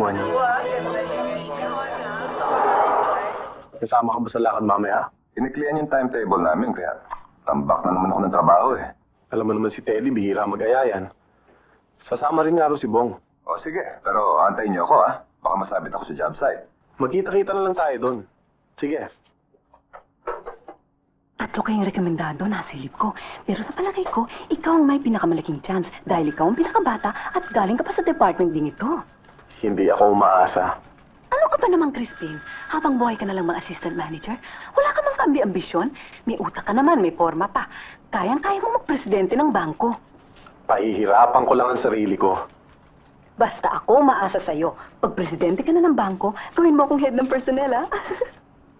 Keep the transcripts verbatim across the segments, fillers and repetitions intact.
California. Kasama ka ba sa lakad mamaya? Kiniklian yung timetable namin kaya tambak na naman ako ng trabaho eh. Alam mo naman si Teddy, bihira mag-ayayan. Sasama rin nga ro si Bong. O sige, pero antayin niyo ako ah. Baka masabit ako sa job site. Magkita-kita na lang tayo doon. Sige. Tatlo kayong rekomendado, nasa silip ko. Pero sa palagay ko, ikaw ang may pinakamalaking chance dahil ikaw ang pinakabata at galing ka pa sa department din ito. Hindi ako umaasa. Ano ka pa naman, Crispin? Habang buhay ka na lang mag-assistant manager, wala ka mang kambi-ambisyon. May utak ka naman, may forma pa. Kayang-kaya mo magpresidente ng bangko. Pahihirapan ko lang ang sarili ko. Basta ako maasa sa'yo. Pag presidente ka na ng bangko, gawin mo akong head ng personnel, ha?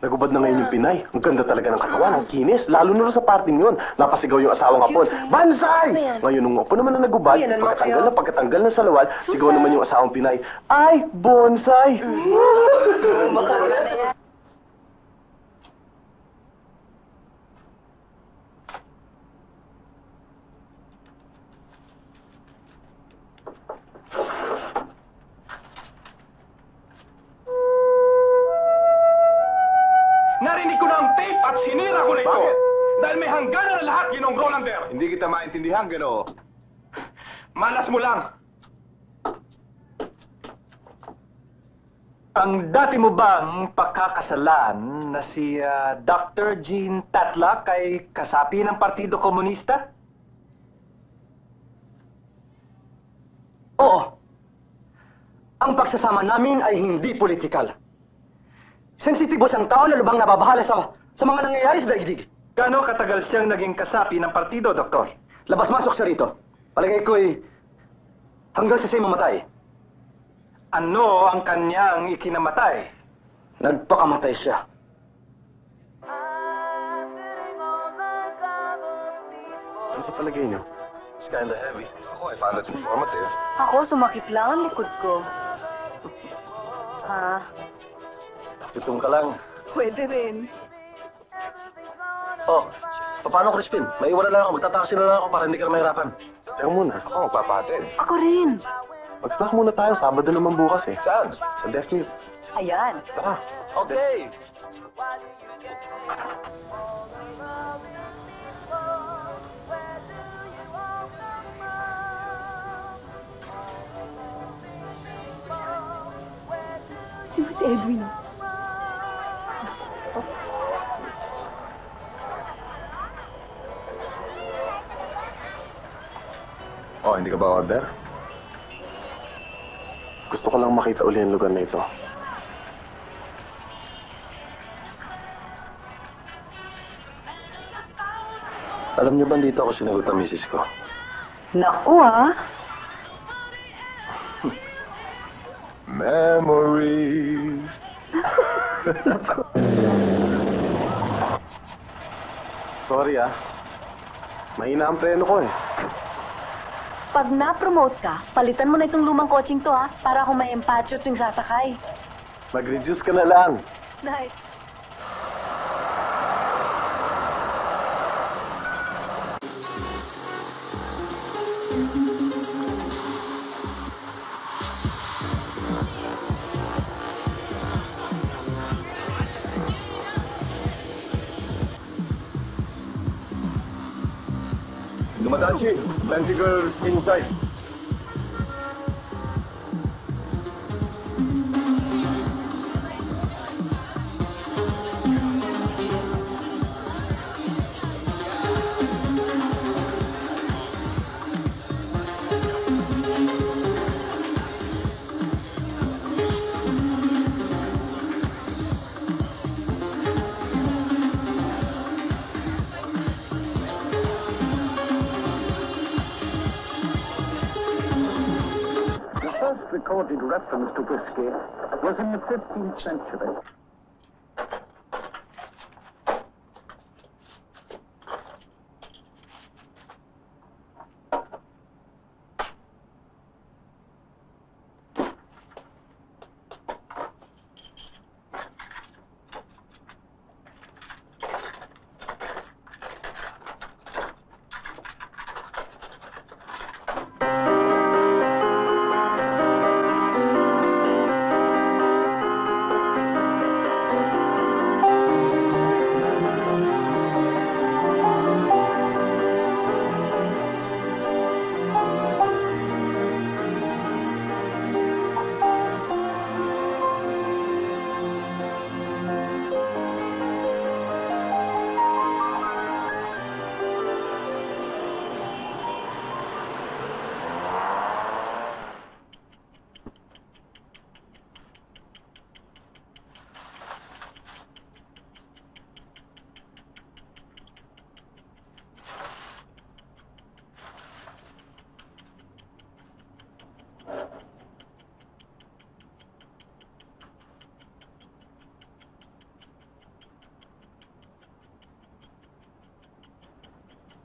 Nagubad na ngayon yung Pinay. Ang ganda talaga ng katawan, ang kinis. Lalo na rin sa party niyon. Napasigaw yung asawang apon. Bansay! Ngayon nung apo naman na nagubad, pagkatanggal na pagkatanggal na sa lawal, sigaw naman yung asawang Pinay. Ay, bonsai! Hindi kita maintindihan, gano'n. Malas mo lang. Ang dati mo bang pagkakasalan na si uh, Doctor Jean Tatla kay kasapi ng Partido Komunista? Oo. Ang pagsasama namin ay hindi politikal. Sensitibo siyang tao na lubang nababahala sa, sa mga nangyayari sa daigdig. Gaano katagal siyang naging kasapi ng partido, Doktor? Labas-masok siya rito. Palagay ko'y hanggang sa siya'y mamatay. Ano ang kanyang ikinamatay? Nagpakamatay siya. Ano sa palagay niyo? It's kinda heavy. Ako ay found it informative. Ako, sumakit lang ang likod ko. Ha? Tutong ka lang. Pwede rin. Oh, paano, Crispin? Maiwan na lang ako. Magtataksi na lang ako para hindi ka mahirapan. Teka muna. Ako magpapahatid. Ako rin. Mag-snack muna tayo. Sabado naman bukas eh. Saan? Sa Death Meal. Ayan. Tara. Okay. He was Edwin. Oh, hindi ka ba order? Gusto ko lang makita uli ang lugar na ito. Alam niyo ba dito ako sinagot ang misis ko? Naku ah! Memories! Sorry ah. Mahina ang preno ko eh. Pag na-promote ka, palitan mo na itong lumang coaching to ha, para akong may empacho tuwing sasakay. Mag-reduce ka na lang. Nice. Dumadachi, plenty girls inside. Recorded reference to whiskey was in the fifteenth century.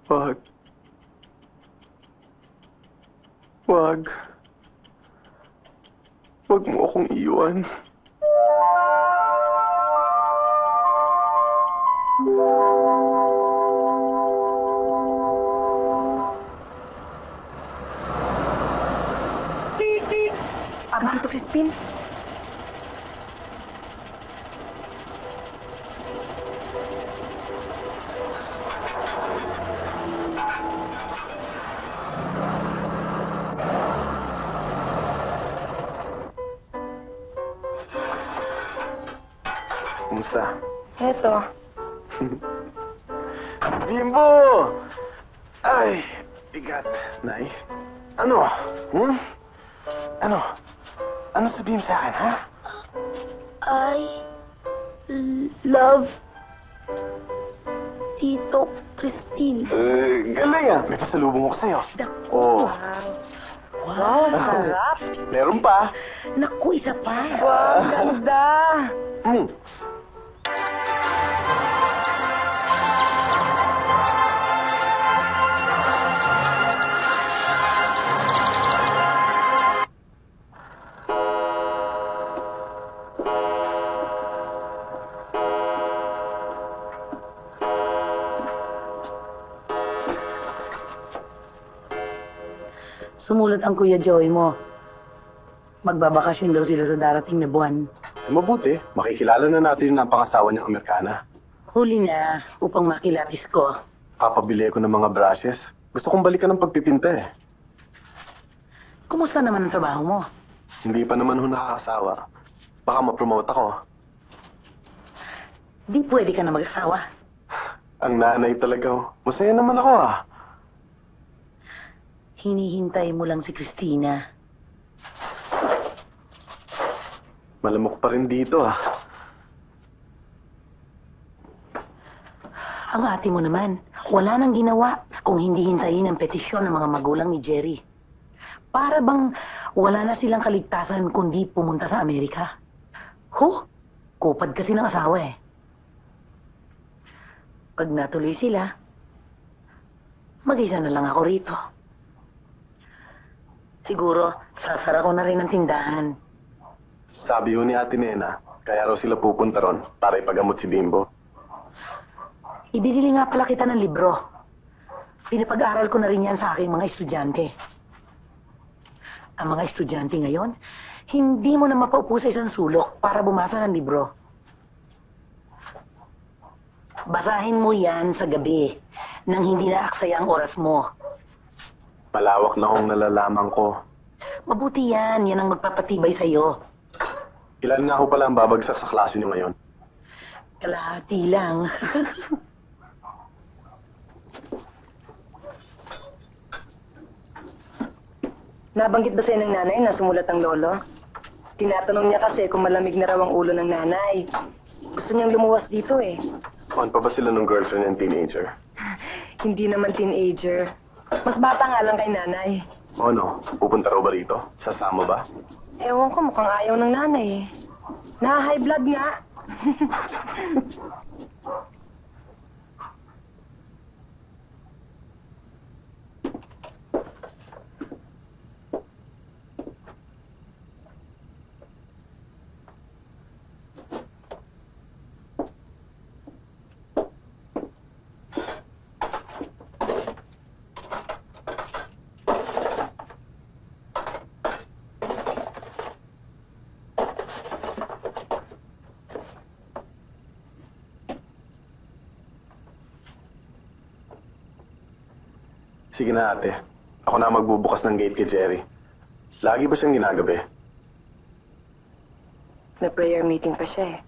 Wag. Wag. Wag mo akong iwan. Abang to, Crispin. Kumusta? Eto. Bimbo! Ay, bigat. Nay. Ano? Hmm? Ano? Ano sabihin sa akin, ha? I love Tito Crispin. Uh, galing, ah. May pasalubong ako sa'yo. Naku, oh. Wow, wow, sarap. Meron pa. Naku, isa pa. Wow, ganda. Mm. Sumulat ang Kuya Joey mo. Magbabakasyon daw sila sa darating na buwan. Ay, mabuti. Makikilala na natin yung napakasawa niyang Amerikana. Huli na upang makilatis ko. Papabili ko ng mga brushes. Gusto kong balikan ng pagpipinta eh. Kumusta naman ang trabaho mo? Hindi pa naman ho nakakasawa. Baka ma-promote ako. Di pwede ka na mag-asawa. Ang nanay talaga. Masaya naman ako ah. Hinihintay mo lang si Christina. Malamok pa rin dito, ah. Ang ate mo naman, wala nang ginawa kung hindi hintayin ang petisyon ng mga magulang ni Jerry. Para bang wala na silang kaligtasan kundi pumunta sa Amerika. Ho, kupad kasi ng asawa, eh. Pag natuloy sila, mag-isa na lang ako rito. Siguro, sasara ko na rin ang tindahan. Sabi ho ni Ate Nena, kaya raw sila pupunta ron para ipagamot si Bimbo. Ibibili nga pala kita ng libro. Pinapag-aral ko na rin yan sa aking mga estudyante. Ang mga estudyante ngayon, hindi mo na mapaupo sa isang sulok para bumasa ng libro. Basahin mo yan sa gabi nang hindi naaksaya ang oras mo. Malawak na akong nalalaman ko. Mabuti yan. Yan ang magpapatibay sa'yo. Ilan nga ako pala ang babagsak sa klase niyo ngayon? Kalahati lang. Nabanggit ba sa'yo ng nanay na sumulat ang lolo? Tinatanong niya kasi kung malamig na raw ang ulo ng nanay. Gusto niyang lumuwas dito eh. Ano pa ba sila ng girlfriend and teenager? Hindi naman teenager. Mas bata nga lang kay nanay. Oh no, pupunta raw ba rito? Sasama ba? Ewan ko, mukhang ayaw ng nanay eh. Na-high blood nga. Sige na, ate. Ako na magbubukas ng gate kay Jerry. Lagi ba siyang ginagabi? May prayer meeting pa siya eh.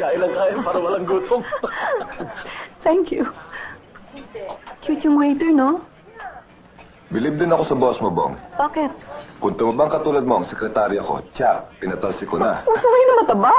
Kain lang kain para walang gutom. Thank you. Cute yung waiter, no? Believe din ako sa boss mo, Bong. Bakit? Kung tumabang katulad mo ang sekretarya ko, tiyak, pinatalsi ko na. Mas may na mataba.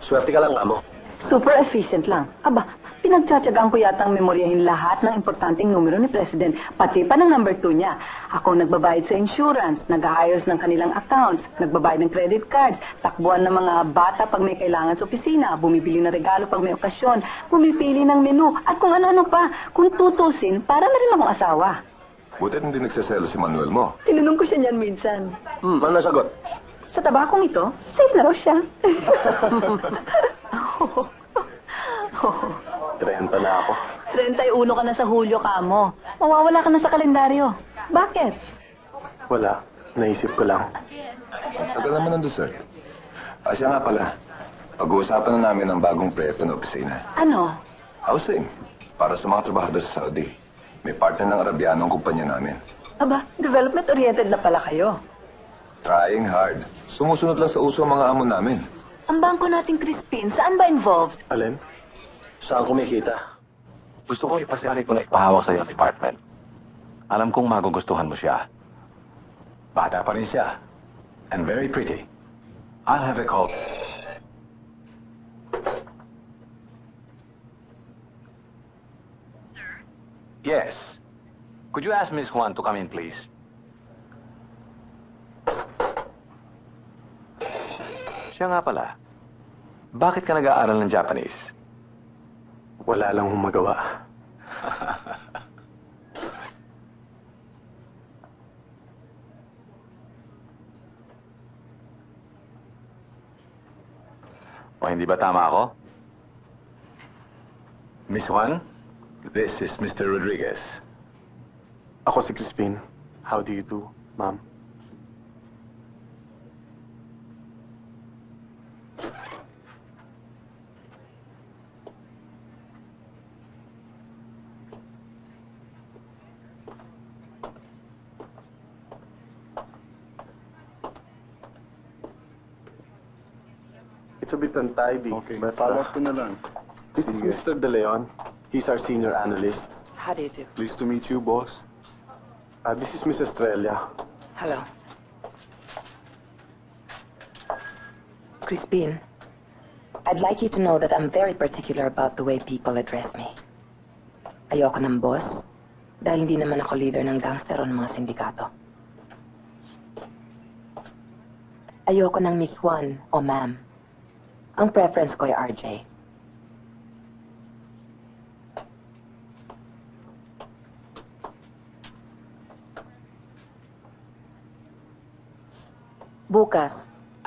Swerte ka lang, amo. Super efficient lang. Aba, pinagtsatsagaan ko yatang memoryahin lahat ng importanteng numero ni President, pati pa ng number two niya. Ako nagbabayad sa insurance, nag-aayos ng kanilang accounts, nagbabayad ng credit cards, takbuhan ng mga bata pag may kailangan sa opisina, bumibili ng regalo pag may okasyon, bumipili ng menu, at kung ano-ano pa. Kung tutusin, para na rin akong asawa. Buti hindi nagsaselo si Manuel mo. Tinanong ko siya niyan minsan. Hmm, ano sagot? Sa tabakong ito, safe na raw siya. oh, oh. Trenta na ako. Trenta'y uno ka na sa Hulyo, kamo. Mawawala ka na sa kalendaryo. Bakit? Wala. Naisip ko lang. Tagal naman ang dessert. Asya nga pala, pag-uusapan na namin ang bagong proyekto ng opisina. Ano? Housing. Para sa mga trabahador sa Saudi. May partner ng Arabiano ang kumpanya namin. Aba, development-oriented na pala kayo. Trying hard. Sumusunod lang sa uso ang mga amo namin. Ang bangko nating Crispin, saan ba involved? Alin? Saan kumikita? Gusto ko ipasari ko na ipahawak sa iyong department. Alam kong magugustuhan mo siya. Bata pa rin siya. And very pretty. I'll have a call. Yes. Could you ask Miss Juan to come in, please? Siya nga pala. Bakit ka nag-aaral ng Japanese? Wala lang humagawa. O hindi ba tama ako? Miss Juan? This is Mister Rodriguez. Ako si Crispin. How do you do, ma'am? It's a bit untidy, okay, but follow up ko na lang. This is Mister De Leon. He's our senior analyst. How do you do? Pleased to meet you, boss. Uh, this is Miss Estrella. Hello. Crispin, I'd like you to know that I'm very particular about the way people address me. Ayoko ng boss, dahil hindi naman ako leader ng gangster o ng mga sindikato. Ayoko ng Miss Juan o ma'am. Ang preference ko ay R J. Bukas,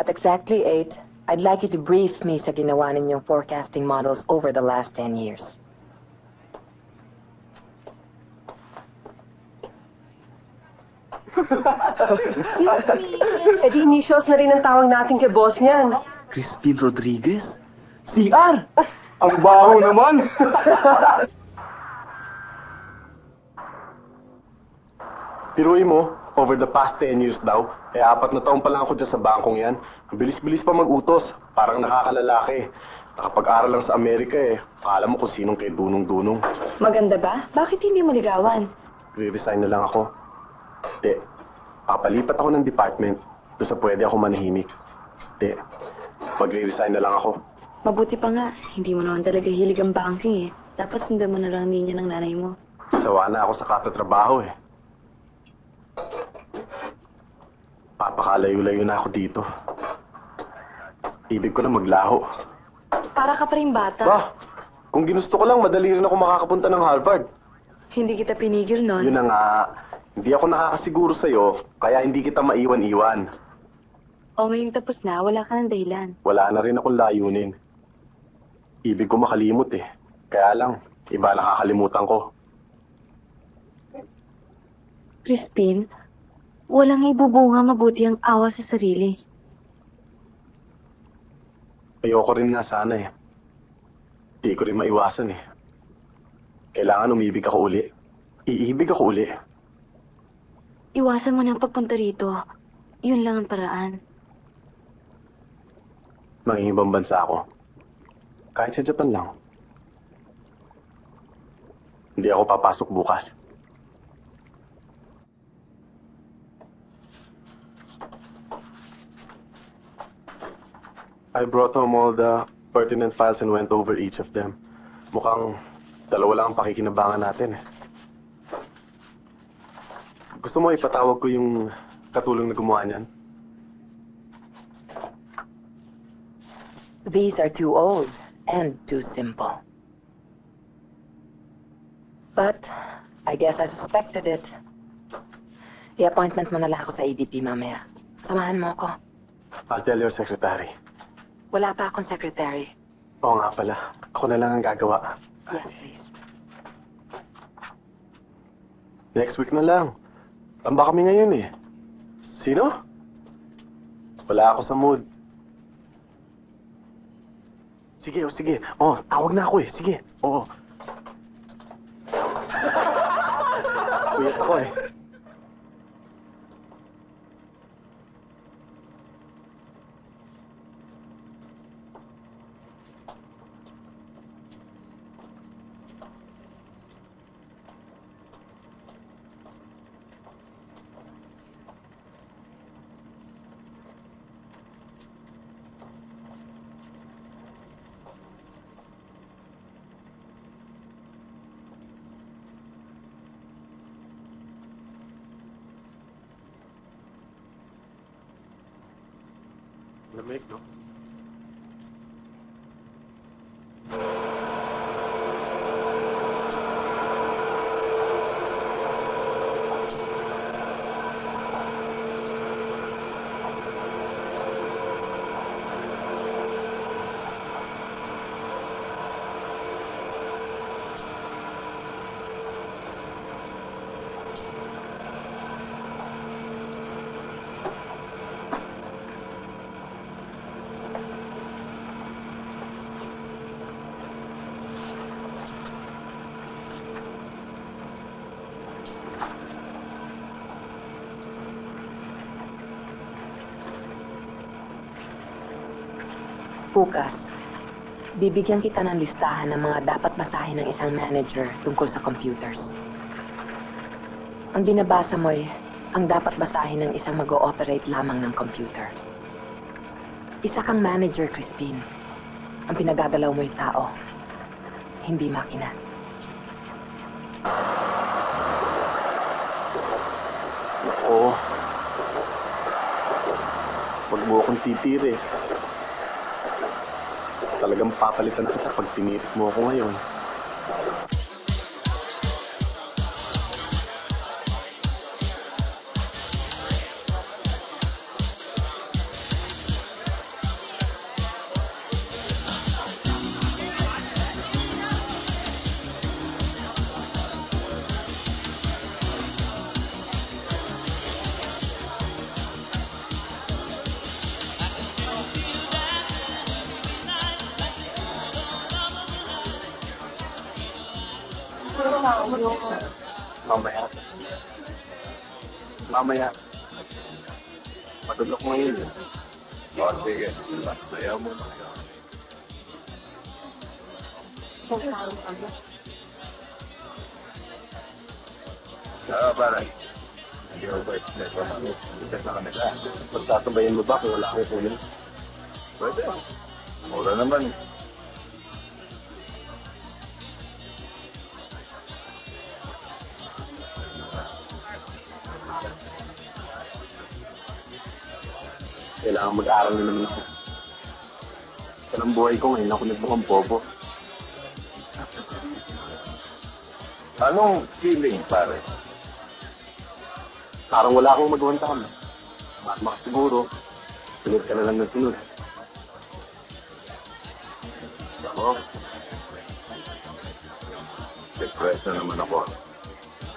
at exactly eight, I'd like you to brief me sa ginawa ninyong forecasting models over the last ten years. Excuse me. Eh di initials na rin ang tawag natin kay boss niyan. Crispin Rodriguez? C R! Ang baho naman! Piruin mo, over the past ten years daw, eh apat na taon pa lang ako dyan sa bangkong yan. Ang bilis-bilis pa mag-utos, parang nakakalalaki. Nakapag-aral lang sa Amerika eh. Akala mo kung sinong kay Dunong-Dunong. Maganda ba? Bakit hindi mo ligawan? Re-resign na lang ako. Hindi. Papalipat ako ng department. Doon sa pwede ako manahimik. Hindi. Mag-re-resign na lang ako. Mabuti pa nga. Hindi mo naman talaga hilig ang banking eh. Dapat sundan mo na lang niya ng nanay mo. Sawa na ako sa katatrabaho eh. Papakalayo-layo na ako dito. Ibig ko na maglaho. Para ka pa rin bata. Bah, kung ginusto ko lang, madali rin ako makakapunta ng Harvard. Hindi kita pinigil nun. Yun na nga. Hindi ako nakakasiguro sa'yo, kaya hindi kita maiwan-iwan. O ngayong tapos na, wala ka ng dahilan. Wala na rin akong layunin. Ibig ko makalimot eh. Kaya lang, iba nakakalimutan ko. Crispin, walang ibubunga mabuti ang awa sa sarili. Ayoko rin nga sana eh. Hindi ko rin maiwasan eh. Kailangan umibig ako uli. Iibig ako uli. Iwasan mo na ang pagpunta rito. Yun lang ang paraan. Mangingibang bansa ako. Kahit sa Japan lang. Hindi ako papasok bukas. I brought home all the pertinent files and went over each of them. Mukhang dalawa lang ang pakikinabangan natin eh. Gusto mo ipatawag ko yung katulong na gumawa niyan? These are too old and too simple. But I guess I suspected it. I-appointment mo na lang ako sa A D P mamaya. Samahan mo ako. I'll tell your secretary. Wala pa akong secretary. Oo nga pala. Ako na lang ang gagawa. Yes, please. Next week na lang. Tamba kami ngayon eh. Sino? Wala ako sa mood. Sige, oh, sige. Oh, tawag na ako eh. Sige. Oo. Uyot ako eh. Lamig, no? Bukas, bibigyan kita ng listahan ng mga dapat basahin ng isang manager tungkol sa computers. Ang binabasa mo ay ang dapat basahin ng isang mag-ooperate lamang ng computer. Isa kang manager, Crispin. Ang pinagagalaw mo ay tao, hindi makina. Oo. Huwag mo akong titiri. Talagang papalitan kita pag tinirik mo ako ngayon. Mamaya. Mamaya. Matulog ngayon. O, sige. Sayaw mo. Saka, parang. Hindi ako ba ito? Ikas na kami ka. Pagtatambayan mo ba kung wala akong kunin? Pwede. Mura naman. Kailangan mag-aaral na naman ako. Sa ng buhay ko ngayon ako nagmukhang bobo. Anong feeling, pare? Parang wala akong magawang tama. At makasiguro, sunod ka na lang ng sunod. Ako? Depressed na naman ako.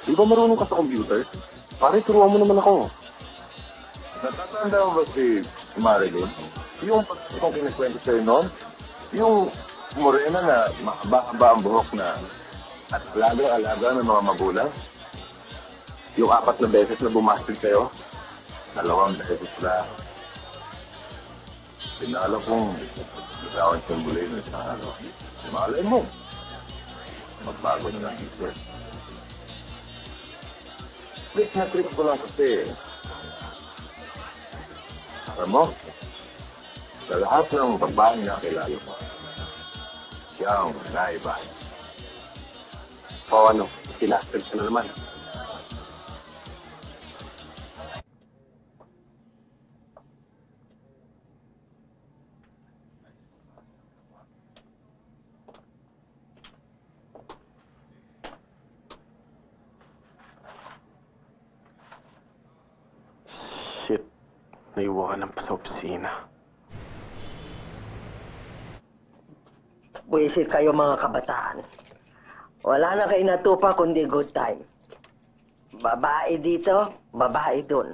Di ba marunong ka sa computer? Pare, turuan mo naman ako. Natatanda mo ba si Marilyn? Yung pagkakong kinikwento sa'yo noon? Yung morena na mahaba-haba ang buhok na at alaga-alaga ng mga magulang? Yung apat na beses na bumastig sa'yo? Dalawang beses na. Kilala kong isawang siyambulin sa ano. Malay mo, magbago na ng isip. Trip na trip ko lang kasi. Alam mo, sa lahat ng babae na kilala ko, siya ang naiba. O ano, kinastag siya na naman. Naiwanan pa sa opisina. Buisit kayo mga kabataan. Wala na kayo natupa kundi good time. Babae dito, babae dun.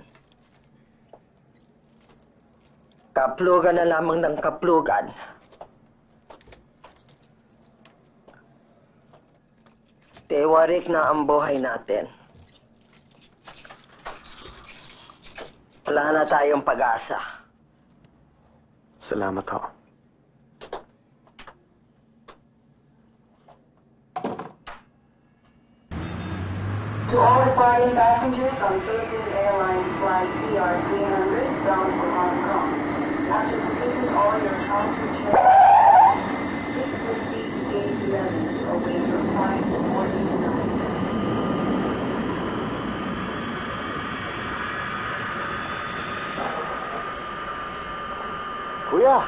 Kaplugan na lamang ng kaplugan. Tewarik na ang buhay natin. Wala na tayong pag-asa. Salamat ho. To all requiring passengers on Asian Airlines flight C R three hundred bound for Hong Kong, after completing all your transfer checks, please proceed to gate eleven to await your flight before you tonight. Kuya!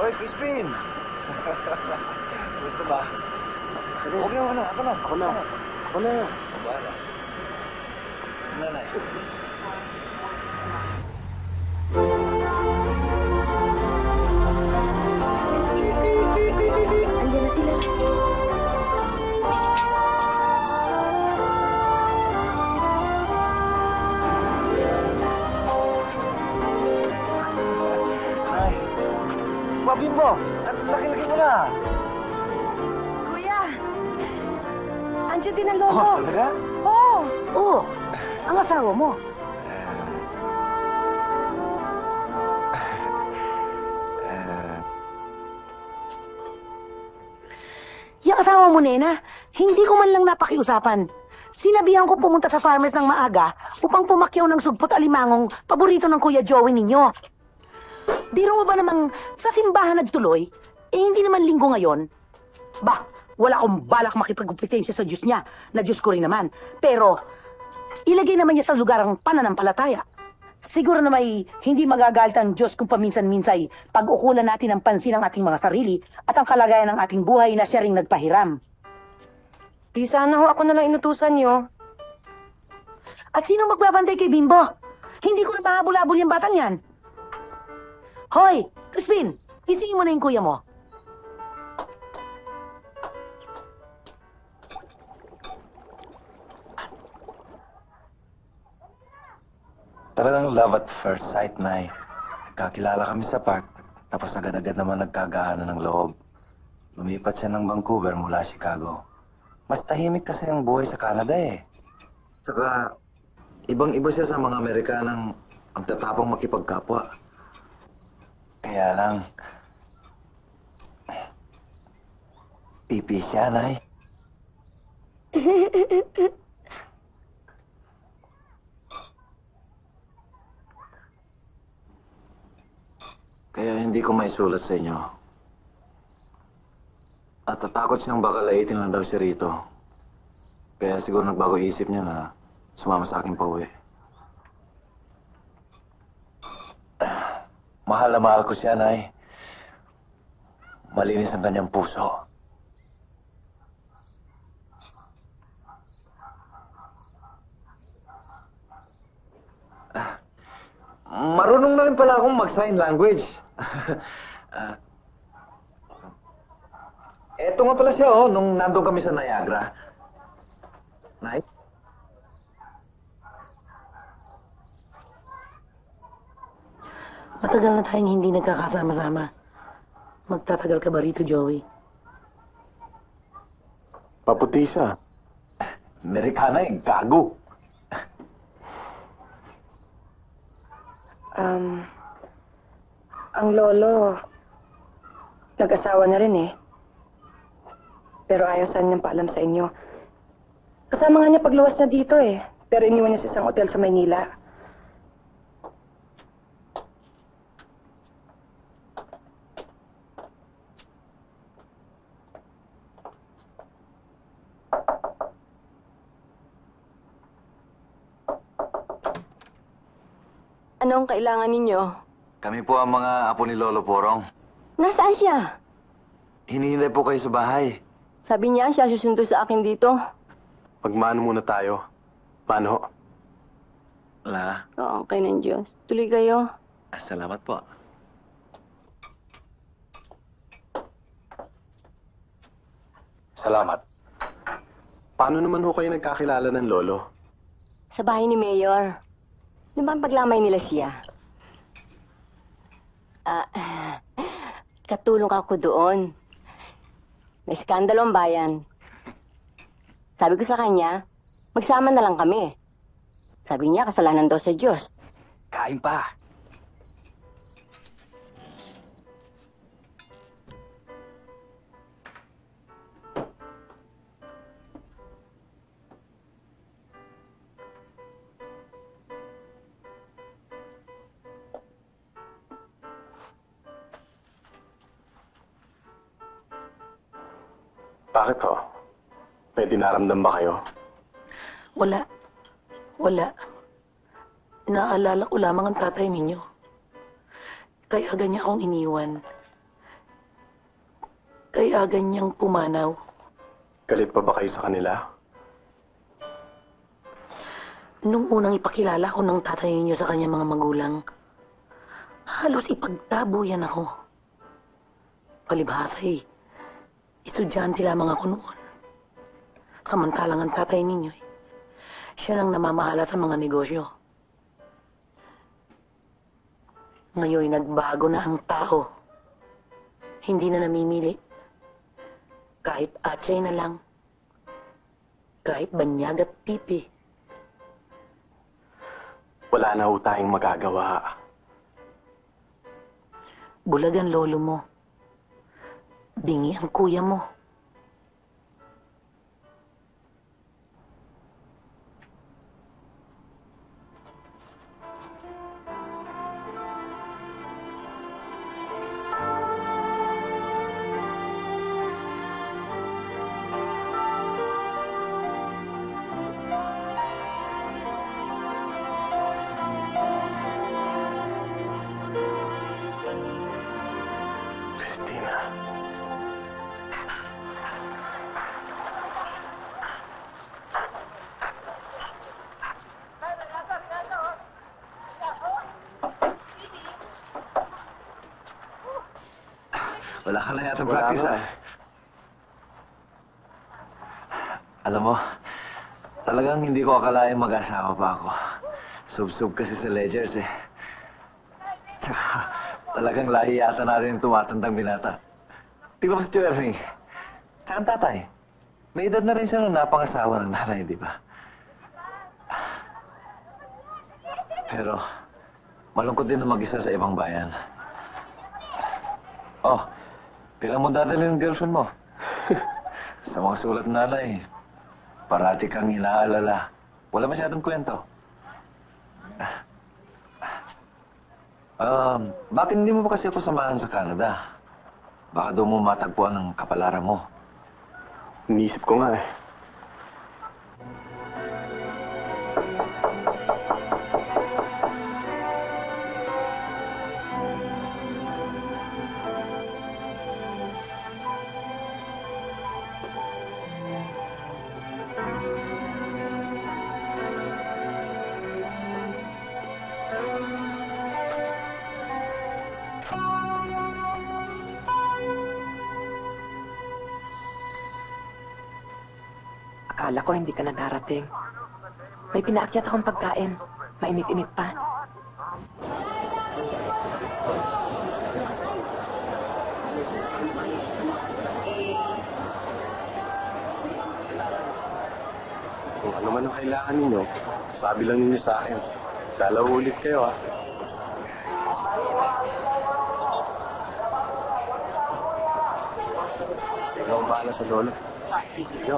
Hoy, Crispin! Gusto ba? Huwag na, huwag na, ako na. Ako na. Ako na. Wala. Nanay. Andiyan na sila. Bimbo, ang laki-laki mo na. Kuya, andiyan din ang lolo. Oh, talaga? Oo. Oo. Ang asawa mo. Yung asawa mo, Nena, hindi ko man lang napakiusapan. Sinabihan ko pumunta sa farmers ng maaga upang pumakyaw ng sugpot alimangong paborito ng Kuya Joey ninyo. Biro ba namang sa simbahan nagtuloy, eh hindi naman linggo ngayon? Bah, wala akong balak makipag-upitensya sa Diyos niya, na Diyos ko rin naman. Pero, ilagay naman niya sa lugar ang pananampalataya. Siguro na may hindi magagalit ang Diyos kung paminsan-minsay pag-ukulan natin ang pansin ang ating mga sarili at ang kalagayan ng ating buhay na siya ring nagpahiram. Di sana ho ako nalang inutusan niyo. At sino magbabantay kay Bimbo? Hindi ko na mahabol-habol yung batang yan. Hoy, Crispin, isingin mo na yung kuya mo. Talagang love at first sight, Nay. Nagkakilala kami sa park, tapos agad-agad naman nagkagaanan ng loob. Lumipat siya ng Vancouver mula Chicago. Mas tahimik kasi ang buhay sa Canada eh. Saka, ibang-iba siya sa mga Amerikanang ang tatapang makipagkapwa. Kaya lang, pipi siya, Nay. Kaya hindi ko may sulat sa inyo. At tatakot siyang baka laitin lang daw siya rito. Kaya siguro nagbago isip niya na sumama sa akin pauwi. Mahal na mahal ko siya, Nay. Malinis ang kanyang puso. Ah, marunong na rin pala akong mag-sign language. ah, eto nga pala siya, oh, nung nandun kami sa Niagara. Nay? Matagal na tayong hindi nagkakasama-sama. Magtatagal ka ba rito, Joey? Paputi siya. Amerikana eh, gago. um, Ang lolo, nag-asawa na rin eh. Pero ayaw saan niyang paalam sa inyo. Kasama nga niya pagluwas na dito eh. Pero iniwan niya sa isang hotel sa Maynila. Anong kailangan ninyo? Kami po ang mga apo ni Lolo Purong. Nasaan siya? Hinihintay po kayo sa bahay. Sabi niya siya susundo sa akin dito. Magmano muna tayo. Paano? Wala. Oo, okay ng Diyos. Tuloy kayo. Salamat po. Salamat. Paano naman ho kayo nagkakilala ng Lolo? Sa bahay ni Mayor. Ano ba ang paglamay nila siya? Ah, katulong ako doon. May skandalo ang bayan. Sabi ko sa kanya, magsama na lang kami. Sabi niya, kasalanan daw sa Diyos. Kain pa. Bakit ho? May dinaramdam ba kayo? Wala. Wala. Naaalala ko lamang ang tatay ninyo. Kaya ganyan akong iniwan. Kaya ganyang pumanaw. Galit pa ba kayo sa kanila? Nung unang ipakilala ko ng tatay ninyo sa kanyang mga magulang, halos ipagtabuyan ako. Palibhasa eh. Estudyante lamang ako noon. Samantalang ang tatay ninyo, siya nang namamahala sa mga negosyo. Ngayon, nagbago na ang tao. Hindi na namimili. Kahit atay na lang. Kahit banyag at pipi. Wala na ho tayong magagawa. Bulag ang lolo mo. Dingi ang kuya mo. Wala ka lang yata practice, ah. Alam mo, talagang hindi ko akalain mag-asawa pa ako. Sub-sub kasi sa ledgers, eh. Tsaka, talagang lahi yata natin yung tumatandang binata. Tignan mo si Jerry. Tsaka ang tatay. May edad na rin siya nung napangasawa ng nanay, di ba? Pero, malungkot din na mag-isa sa ibang bayan. Oh, kailan mo dadalhin ang girlfriend mo? Sa mga sulat na alay, parati kang inaalala. Wala masyadong kwento. Um, bakit hindi mo ba kasi ako samahan sa Canada? Baka doon mo matagpuan ang kapalaran mo. Iniisip ko nga eh. Akala ko hindi ka na darating. May pinaakyat akong pagkain. Mainit-init pa. Kung ano man ang kailangan ninyo, sabi lang ninyo sa akin. Dalaw ulit kayo, ah. Walang bala sa lolo. Yo.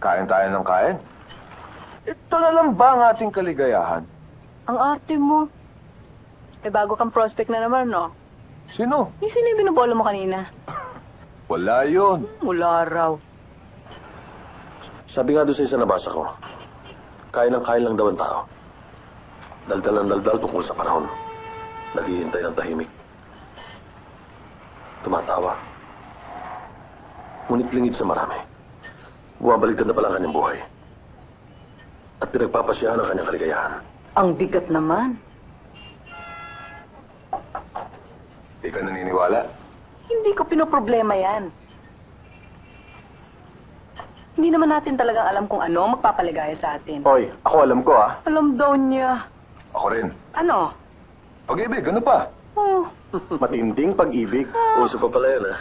Kain tayo ng kain. Ito na lang ba ang ating kaligayahan? Ang arte mo. May bago kang prospect na naman, no? Sino? Yung sino yung binubolo mo kanina? Wala yun. Mula raw. Sabi nga doon sa isa nabasa ko, kain ng kain lang daw ang tao. Daldal ng daldal tungkol sa panahon. Naghihintay ng tahimik. Tumatawa. Ngunit lingid sa marami. Buwabaligtad na pala ang kanyang buhay. At pinagpapasyahan ang kanyang kaligayahan. Ang bigat naman. Di ka naniniwala? Hindi ko pinoproblema yan. Hindi naman natin talagang alam kung ano ang magpapaligaya sa atin. Hoy, ako alam ko ah. Alam daw niya. Ako rin. Ano? Pag-ibig, ano pa? Oh. Matinding pag-ibig. Oh. Uso pa pala yan ah.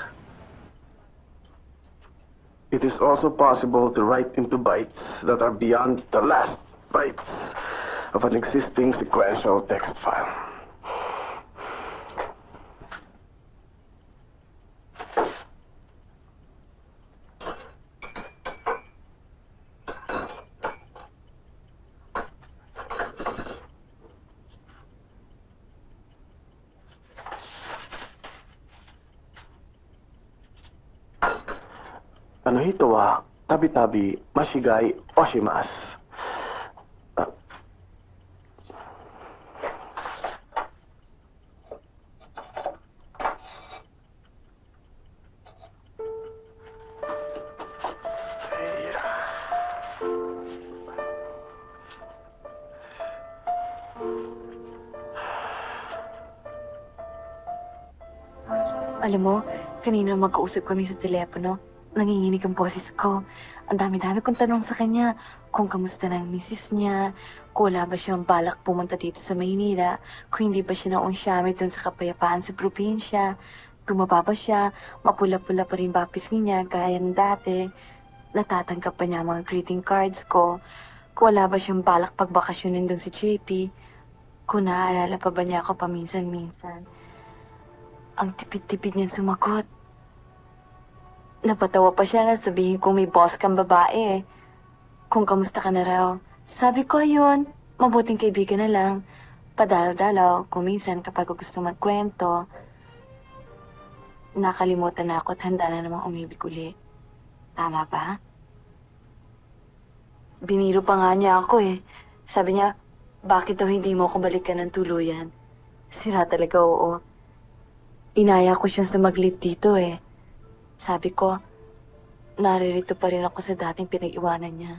It is also possible to write into bytes that are beyond the last bytes of an existing sequential text file. Ano hito wa, tabi-tabi, masigay, oshimaas. Uh. Alam mo, kanina magkausap kami sa telepono. Nanginginig ang boses ko. Ang dami-dami kong tanong sa kanya kung kamusta na ang misis niya, kung wala ba siyang balak pumunta dito sa Maynila, kung hindi ba siya naunsyami doon sa kapayapaan sa probinsya, tumaba ba siya, mapula-pula pa rin ba pisngin niya gaya ng dati, natatanggap pa niya mga greeting cards ko, kung wala ba siyang balak pagbakasyonin doon si J P, kung naaalala pa ba niya ako paminsan-minsan. Ang tipid-tipid niyang sumagot. Napatawa pa siya na sabihin kung may boss kang babae. Kung kamusta ka na raw. Sabi ko yun, mabuting kaibigan na lang. Padalaw-dalaw, kung minsan kapag gusto magkwento. Nakalimutan na ako at handa na namang umibig uli. Tama ba? Biniro pa nga niya ako eh. Sabi niya, bakit daw hindi mo ako balikan ng tuluyan? Sira talaga oo. Inaya ko siyang sumaglit dito eh. Sabi ko, naririto pa rin ako sa dating pinag-iwanan niya.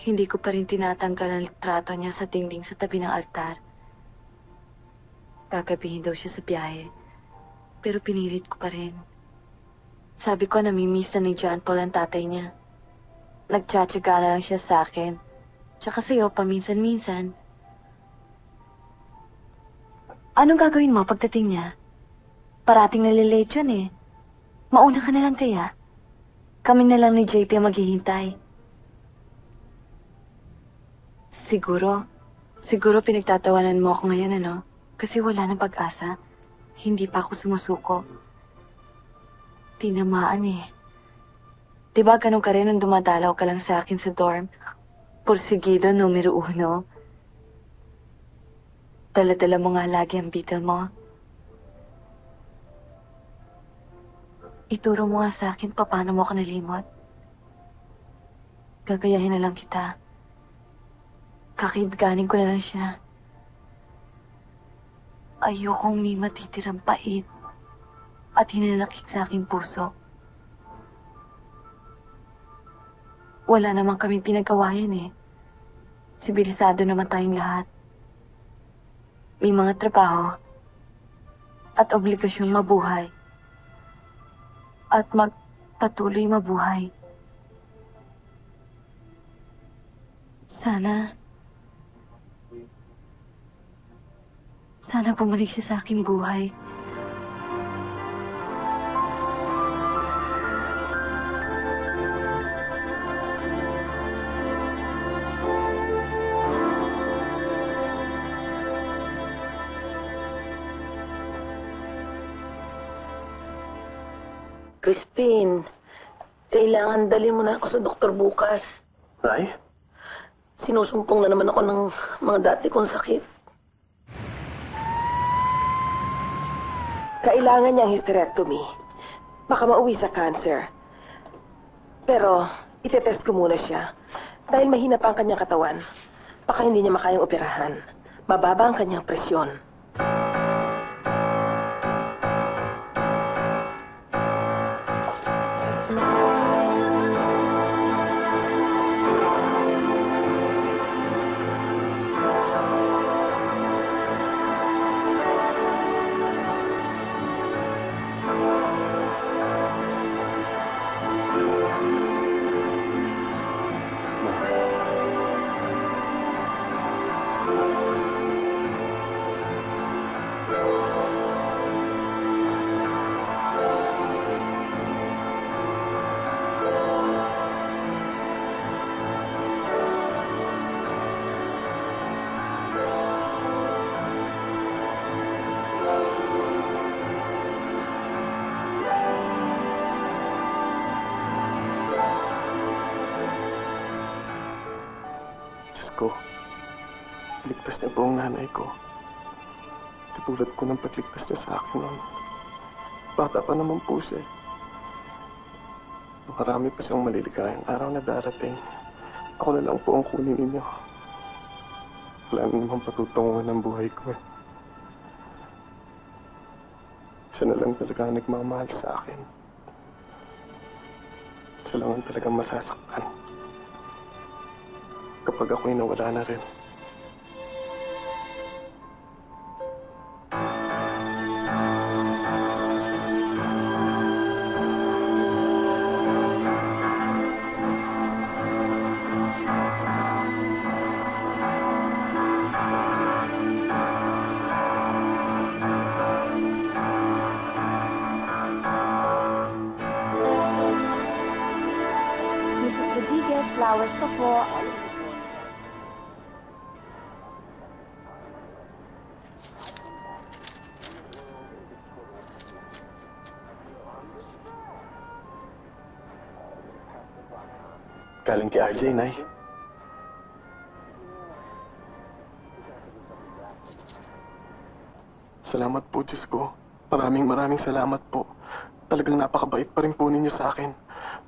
Hindi ko pa rin tinatanggal ang litrato niya sa dingding sa tabi ng altar. Gagabihin daw siya sa biyahe, pero pinilit ko pa rin. Sabi ko, namimiss na ni John Paul ang tatay niya. Nagtsatsaga na lang siya sa akin, tsaka sa'yo paminsan-minsan. Anong gagawin mo pagdating niya? Parating nalilate yun eh. Mauna ka na lang kaya. Kami na lang ni J P ang maghihintay. Siguro, siguro pinagtatawanan mo ako ngayon, ano? Kasi wala nang pag-asa. Hindi pa ako sumusuko. Tinamaan eh. Diba ganun ka rin nung dumadalaw ka lang sa akin sa dorm? Porsigido numero uno. Dala-dala mo nga lagi ang beetle mo. Ituro mo nga sa akin pa paano mo ako nalimot. Gagayahin na lang kita. Kakaibiganin ko na lang siya. Ayokong may matitirang pait at hinanakit sa aking puso. Wala naman kaming pinagawayan eh. Sibilisado naman tayong lahat. May mga trabaho at obligasyong mabuhay at magpatuloy mabuhay. Sana, sana bumalik siya sa aking buhay. Crispin, kailangan dali mo na ako sa doktor bukas. Ay? Sinusumpong na naman ako ng mga dati kong sakit. Kailangan niyang hysterectomy. Baka mauwi sa cancer. Pero, itetest ko muna siya. Dahil mahina pa ang kanyang katawan, baka hindi niya makayang operahan. Mababa ang kanyang presyon. Ligtas na buong nanay ko. Katulad ko ng pagligtas niya sa akin noon. Bata pa naman po siya. Marami pa siyang maliligayang araw na darating. Ako na lang po ang kunin ninyo. Wala namang patutunguhan ng buhay ko. Siya na lang talaga ang nagmamahal sa akin. Siya lang ang talaga masasaktan kapag ako'y nawala na rin. Galing kay R J, Nay. Salamat po, Diyos ko. Maraming maraming salamat po. Talagang napakabait pa rin po ninyo sa akin.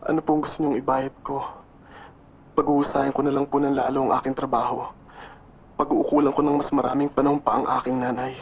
Ano pong gusto nyong ibayad ko? Pag-uusahin ko na lang po ng lalo ang aking trabaho. Pag-uukulan ko ng mas maraming panahon pa ang aking nanay.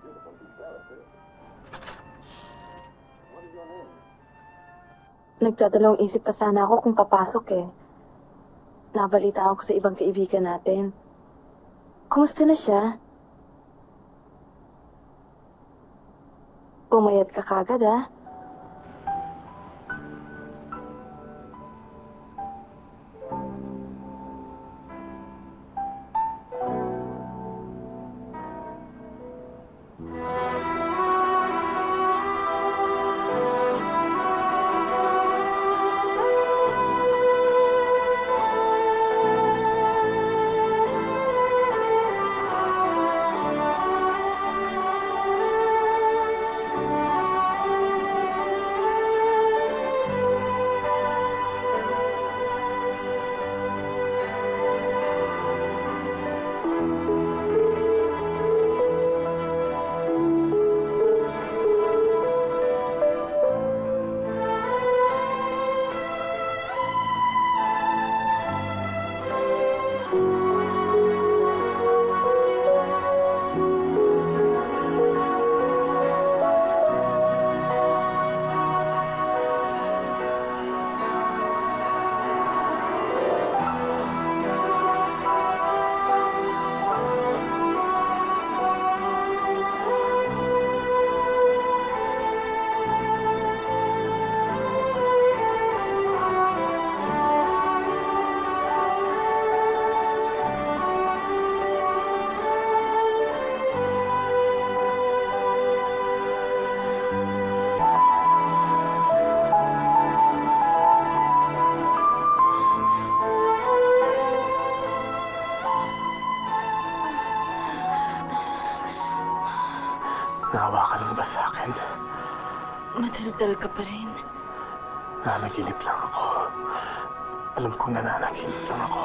Beautiful. Nagdadalawang isip pa sana ako kung papasok eh. Nabalitaan ko sa ibang kaibigan natin. Kumusta na siya? Pumayat ka kagad ah. Dal ka pa rin. Nanaginip lang ako. Alam kong nananaginip lang ako.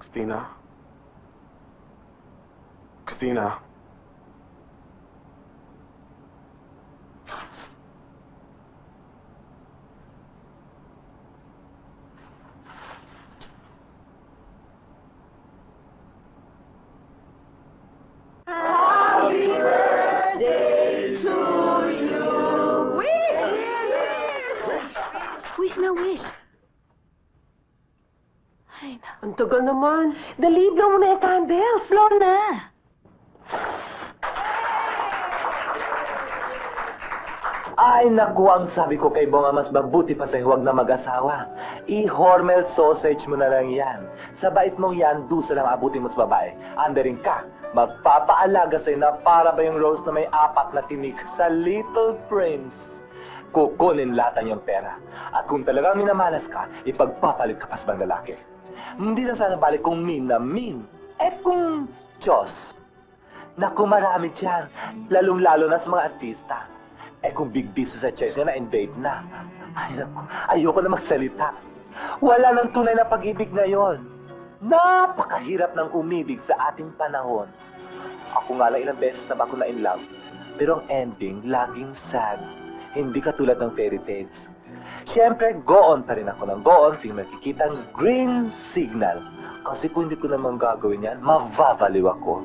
Christina? Christina. Dali, blow mo na yung candle. Floor na. Ay, naku, ang sabi ko kay Bong, mas mabuti pa sa'yo huwag na mag-asawa. I-hormel sausage mo na lang yan. Sa bait mong yan, dusa lang abutin mo sa babae. Andering ka, magpapaalaga sa'yo na para ba yung rose na may apat na tinik sa Little Prince. Kukunin latan yung pera. At kung talagang minamalas ka, ipagpapalit ka pa sa bang lalaki. Hindi na sana balik kung min na min. Eh kung Diyos. Naku, marami dyan. Lalong-lalo na sa mga artista. Eh kung big business at church nga na-invade na. Ay, naku, ayoko na magsalita. Wala ng tunay na pag-ibig ngayon. Napakahirap ng umibig sa ating panahon. Ako nga lang ilang beses na ba ako na in love. Pero ang ending, laging sad. Hindi katulad ng fairy tales. Siyempre, go on pa rin ako ng go on, tingnan kikita ang green signal. Kasi kung hindi ko naman gagawin yan, mavavaliw ako.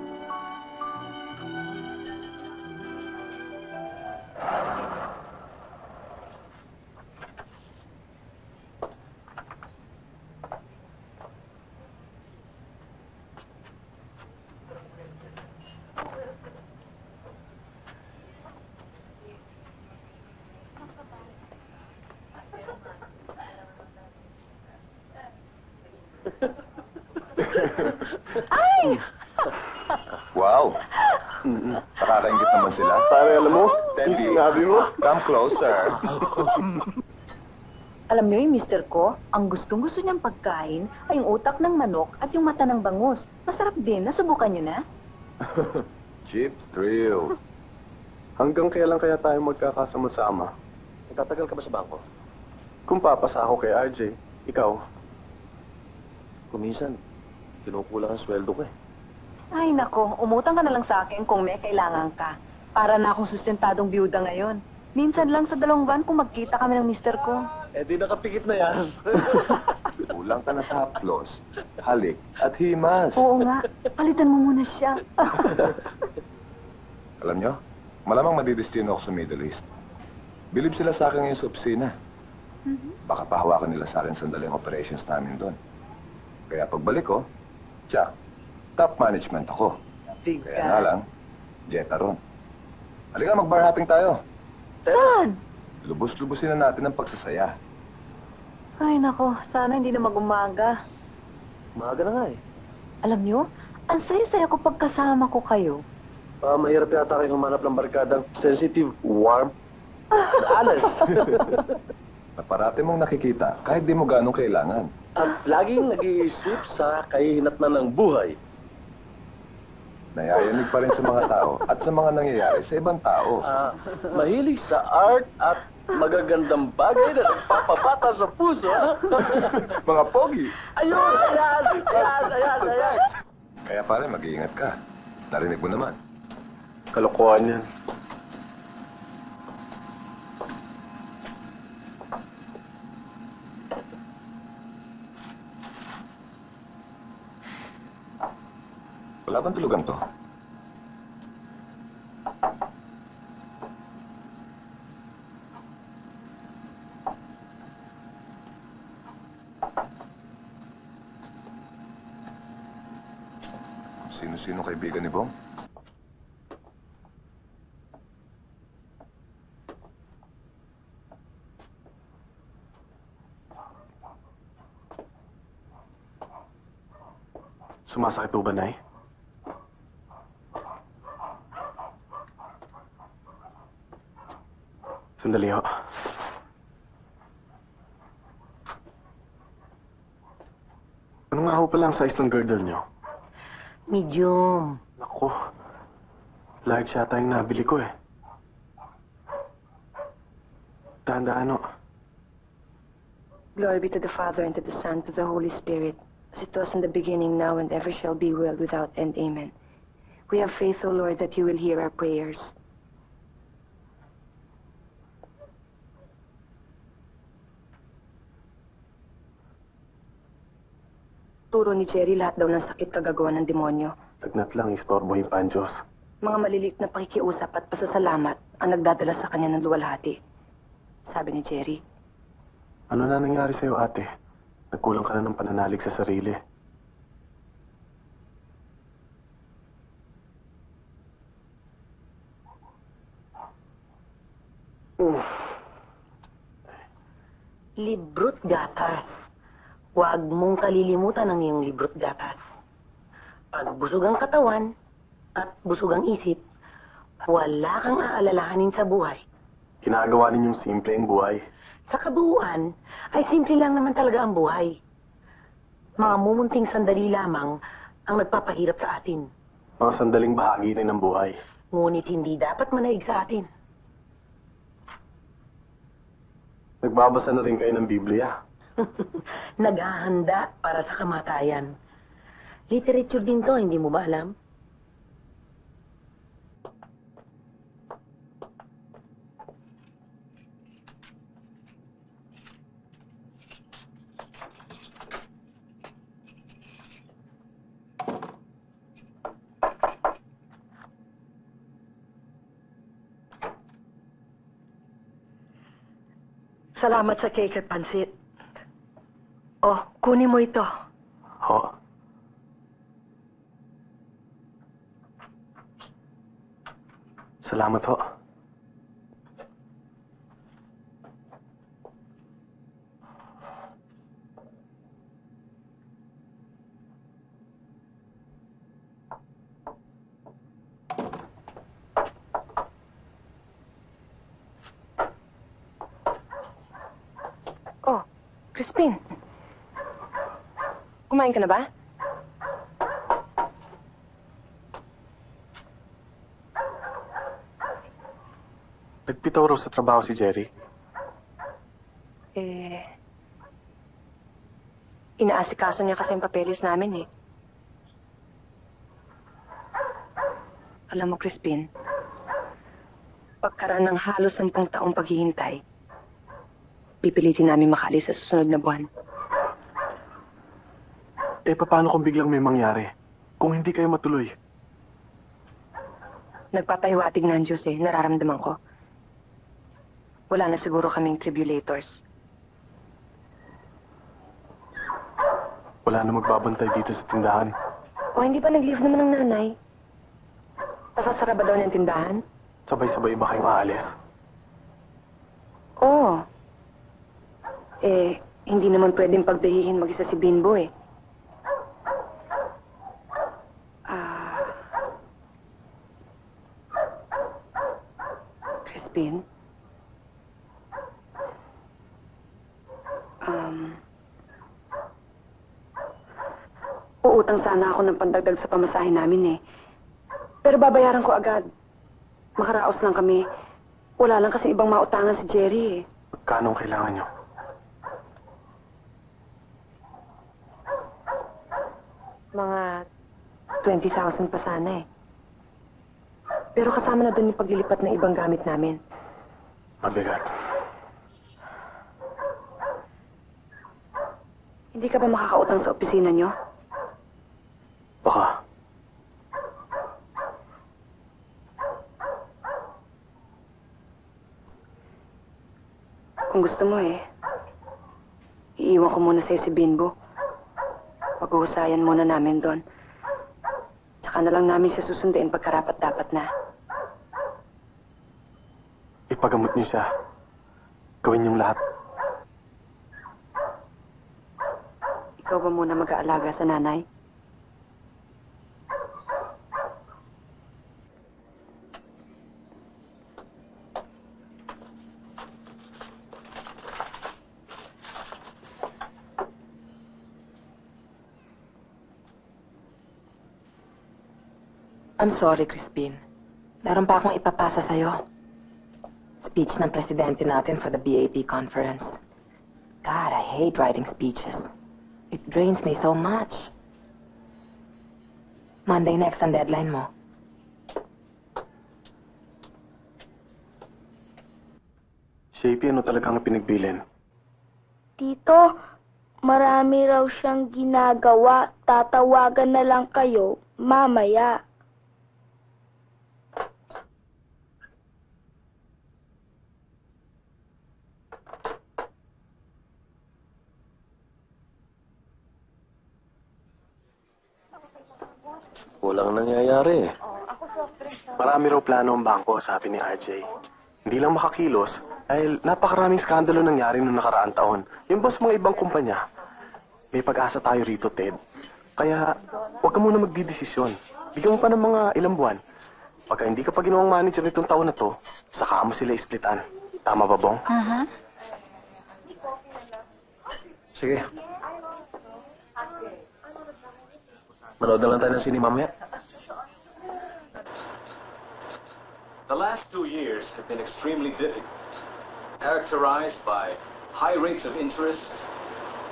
Closer. Alam niyo yung mister ko, ang gustong-gusto niyang pagkain ay yung utak ng manok at yung mata ng bangus. Masarap din. Nasubukan niyo na? Cheap thrill. Hanggang kailan kaya tayo magkakasama-sama? Nagtatagal ka ba sa bangko? Kung papasa ako kay R J, ikaw? Kumisan, kinukula ang sweldo ko eh. Ay nako, umutang ka na lang sa akin kung may kailangan ka. Para na akong sustentadong biyuda ngayon. Minsan lang sa dalawang buwan kung magkita kami ng mister ko. Eh di nakapikit na yan. Ulang ka na sa haplos, halik at himas. Oo nga, palitan mo muna siya. Alam nyo, malamang madidestino ako sa Middle East. Bilib sila sa akin ngayon sa opisina. Baka pahawakan nila sa akin sandaling operations namin doon. Kaya pagbalik ko, tsak, top management ako. Big Kaya na lang, Jetta ron. Halika, mag-bar hopping tayo. Saan? Lubos-lubosin na natin ang pagsasaya. Ay nako, sana hindi na mag-umaga. Umaga na nga eh. Alam nyo, ang saya-saya ko pagkasama ko kayo. Uh, mahirap yata kayo humanap ng barkadang sensitive, warm, alas. Naparati mong nakikita kahit di mo ganong kailangan. At laging nag-iisip sa kahihinat na ng buhay. Nayayanig pa rin sa mga tao at sa mga nangyayari sa ibang tao. Uh, mahilig sa art at magagandang bagay na nagpapapata sa puso. Mga pogi. Ayun, ayan, ayan, ayan, ayan. Kaya pare, mag-iingat ka. Narinig mo naman. Kalokohan yan. Wala bang tulugan to? Sino-sino kaibigan ni Bong? Sumasakit po ba, Nay? Sandali ho. Ano nga ho palang size ng girdle nyo? Medium. Naku. Large siya tayong nabili ko eh. Tandaan ho. Glory be to the Father, and to the Son, to the Holy Spirit. As it was in the beginning, now, and ever shall be, world without end. Amen. We have faith, O Lord, that you will hear our prayers. Turo ni Jerry lahat daw ng sakit kagagawa ng demonyo. Tagnat lang, istorbo yung panjos. Mga maliliit na pakikiusap at pasasalamat ang nagdadala sa kanya ng luwalhati. Sabi ni Jerry. Ano na nangyari sa'yo, ate? Nagkulang ka na ng pananalig sa sarili. Mm. Librot gatas. Huwag mong kalilimutan ang iyong librot gatas. Pag busog ang katawan at busog ang isip, wala kang aalalahanin sa buhay. Kinagawa ninyong simple ang buhay. Sa kabuuan, ay simple lang naman talaga ang buhay. Mga mumunting sandali lamang ang nagpapahirap sa atin. Mga sandaling bahagi rin ng buhay. Ngunit hindi dapat manaig sa atin. Nagbabasa na rin kayo ng Biblia. Naghahanda para sa kamatayan. Literature din to, hindi mo ba alam? Salamat sa cake at pansit. Oh, kunin mo ito. Ho? Salamat ho. Crispin, kumain ka na ba? Nagpitaw raw sa trabaho si Jerry. Eh, inaasikaso niya kasi ang papeles namin eh. Alam mo, Crispin, pagkaraan ng halos sampung taong paghihintay, pipilitin namin makaalis sa susunod na buwan. Eh, paano kung biglang may mangyari? Kung hindi kayo matuloy? Nagpapahiwatig na ang Diyos eh, nararamdaman ko. Wala na siguro kaming tribulators. Wala na magbabantay dito sa tindahan. O, hindi pa nag-leave naman ang nanay? Pasasara ba daw niyang tindahan? Sabay-sabay ba kayong aalis? Oo. Eh, hindi naman pwedeng pagdahihin mag-isa si Bimbo eh. Ah... Crispin? Um... Uutang sana ako ng pandagdag sa pamasahin namin eh. Pero babayaran ko agad. Makaraos lang kami. Wala lang kasi ibang mautangan si Jerry eh. Magkano kailangan niyo? Mga twenty thousand pa sana eh. Pero kasama na doon yung paglilipat ng ibang gamit namin. Mabigat. Hindi ka ba makakautang sa opisina nyo? Baka. Kung gusto mo eh, iiwan ko muna sa'yo si Bimbo. Pag-uusayan muna namin doon. Tsaka na lang namin siya susunduin pagkarapat-dapat na. Ipagamot niyo siya. Gawin niyong lahat. Ikaw ba muna mag-aalaga sa nanay? I'm sorry, Crispin. Meron pa akong ipapasa sa'yo. Speech ng presidente natin for the B A P conference. God, I hate writing speeches. It drains me so much. Monday next ang deadline mo. J P, ano talagang pinagbilin? Tito, marami raw siyang ginagawa. Tatawagan na lang kayo mamaya. Walang nangyayari. Marami raw plano ang bangko, sabi ni R J. Hindi lang makakilos dahil napakaraming skandalo nangyari noong nakaraang taon. Yung boss mga ibang kumpanya. May pag-asa tayo rito, Ted. Kaya huwag ka muna magdidesisyon. Bigyan mo pa ng mga ilang buwan. Pagka hindi ka pa ginawang manager nitong taon na to, saka mo sila isplitan. Tama ba, Bong? Uh-huh. Sige. Manood na lang tayo ng sini mamaya. The last two years have been extremely difficult, characterized by high rates of interest,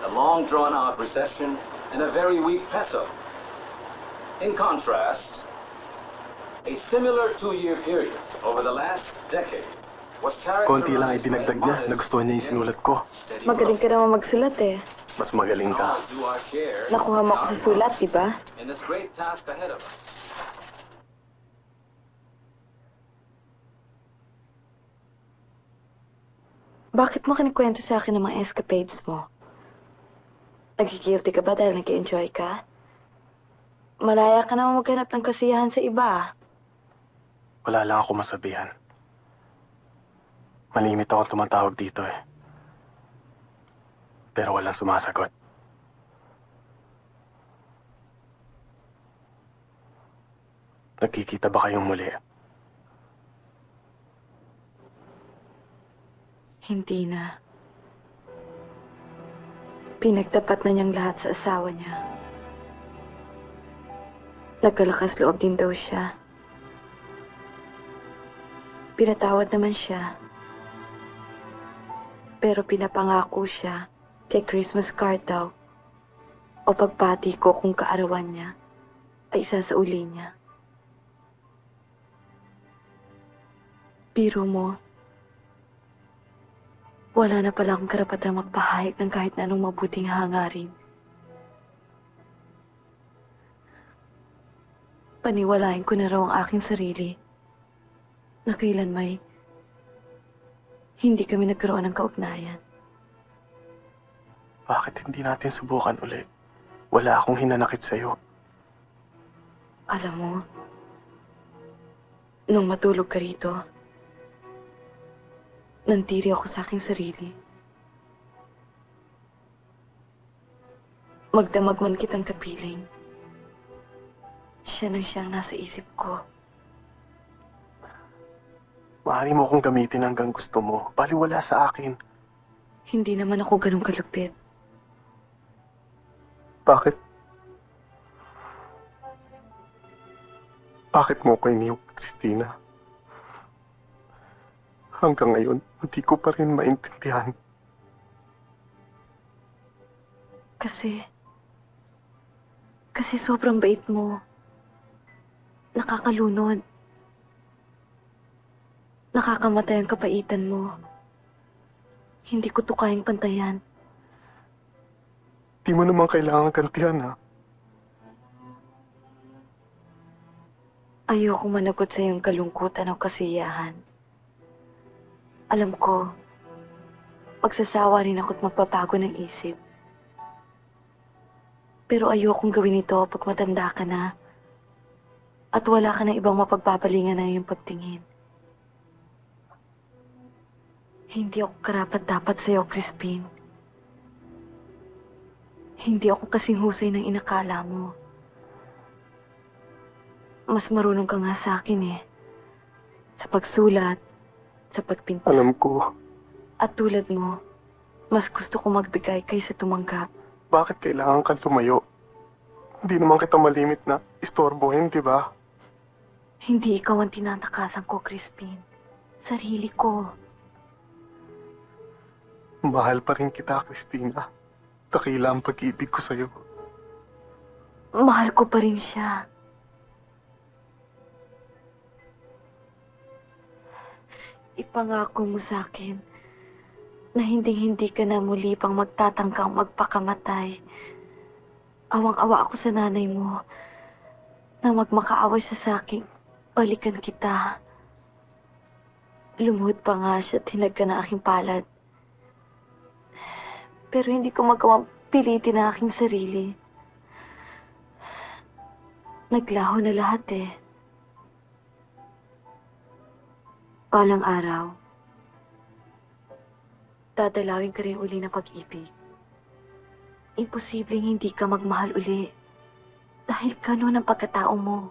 a long drawn-out recession, and a very weak peso. In contrast, a similar two-year period over the last decade was characterized by... Konti lang ay dinagdag niya na gusto niya yung sinulat ko. Magaling ka naman magsulat eh. Mas magaling ka. Nakuha mo ako sa sulat, di ba? Bakit mo kinikwento sa akin ng mga escapades mo? Nagigilty ka ba dahil nag-enjoy ka? Malaya ka naman maghanap ng kasiyahan sa iba. Wala lang ako masabihan. Malimit ako tumatawag dito eh. Pero walang sumasagot. Nakikita ba kayong muli? Hindi na. Pinagtapat na niyang lahat sa asawa niya. Nagkalakas loob din daw siya. Pinatawad naman siya. Pero pinapangako siya kay Christmas card daw, o pagpati ko kung kaarawan niya ay isasauli niya. Biro mo, wala na pala akong karapatang magpahayag ng kahit na anong mabuting hangarin. Paniwalain ko na raw ang aking sarili na kailanmay hindi kami nagkaroon ng kaugnayan. Bakit hindi natin subukan ulit? Wala akong hinanakit sa'yo. Alam mo, nung matulog ka rito, nandiri ako sa aking sarili. Magdamag man kitang kapiling, siya nang siyang nasa isip ko. Maaari mo akong gamitin hanggang gusto mo. Baliwala sa akin. Hindi naman ako ganun kalupit. Bakit? Bakit mo ko iniyok, Christina? Hanggang ngayon, hindi ko pa rin maintindihan. Kasi... Kasi sobrang bait mo. Nakakalunod. Nakakamatay ang kabaitan mo. Hindi ko to kayang pantayan. Di mo naman kailangan kantihan, ha? Ayoko managot sa iyong kalungkutan o kasiyahan. Alam ko, magsasawa rin ako't magpapago ng isip. Pero ayokong gawin ito pag matanda ka na at wala ka na ibang mapagpapalingan ng iyong pagtingin. Hindi ako karapat-dapat sa'yo, Crispin. Hindi ako kasing husay ng inakala mo. Mas marunong ka nga sa akin eh. Sa pagsulat, sa pagpinta. Alam ko. At tulad mo, mas gusto ko magbigay kaysa tumanggap. Bakit kailangan kang tumayo? Hindi naman kita malimit na istorbohin, di ba? Hindi ikaw ang tinatakasan ko, Crispin. Sarili ko. Mahal pa rin kita, Christina. Dakila ang pag-ibig ko sa'yo. Mahal ko pa rin siya. Ipangako mo sa akin na hinding-hindi ka na muli pang magtatangkang magpakamatay. Awang-awa ako sa nanay mo na magmakaawa siya sa akin. Balikan kita. Lumuhod pa nga siya at hinag ka na aking palad. Pero hindi ko magawang pilitin ang aking sarili. Naglaho na lahat eh. Palang araw, dadalawin ka rin uli ng pag-ibig. Imposibleng hindi ka magmahal uli dahil gano'n ang pagkatao mo.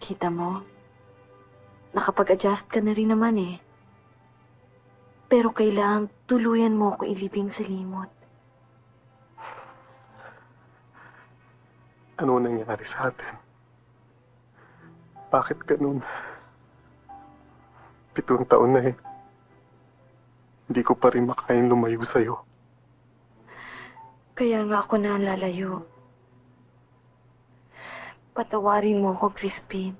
Kita mo, nakapag-adjust ka na rin naman eh. Pero kailangang tuluyan mo ako ilibing sa limot. Ano nangyari sa atin? Bakit ganun? Pitong taon na eh. Hindi ko pa rin makain lumayo sa'yo. Kaya nga ako na lalayo. Patawarin mo ako, Crispin.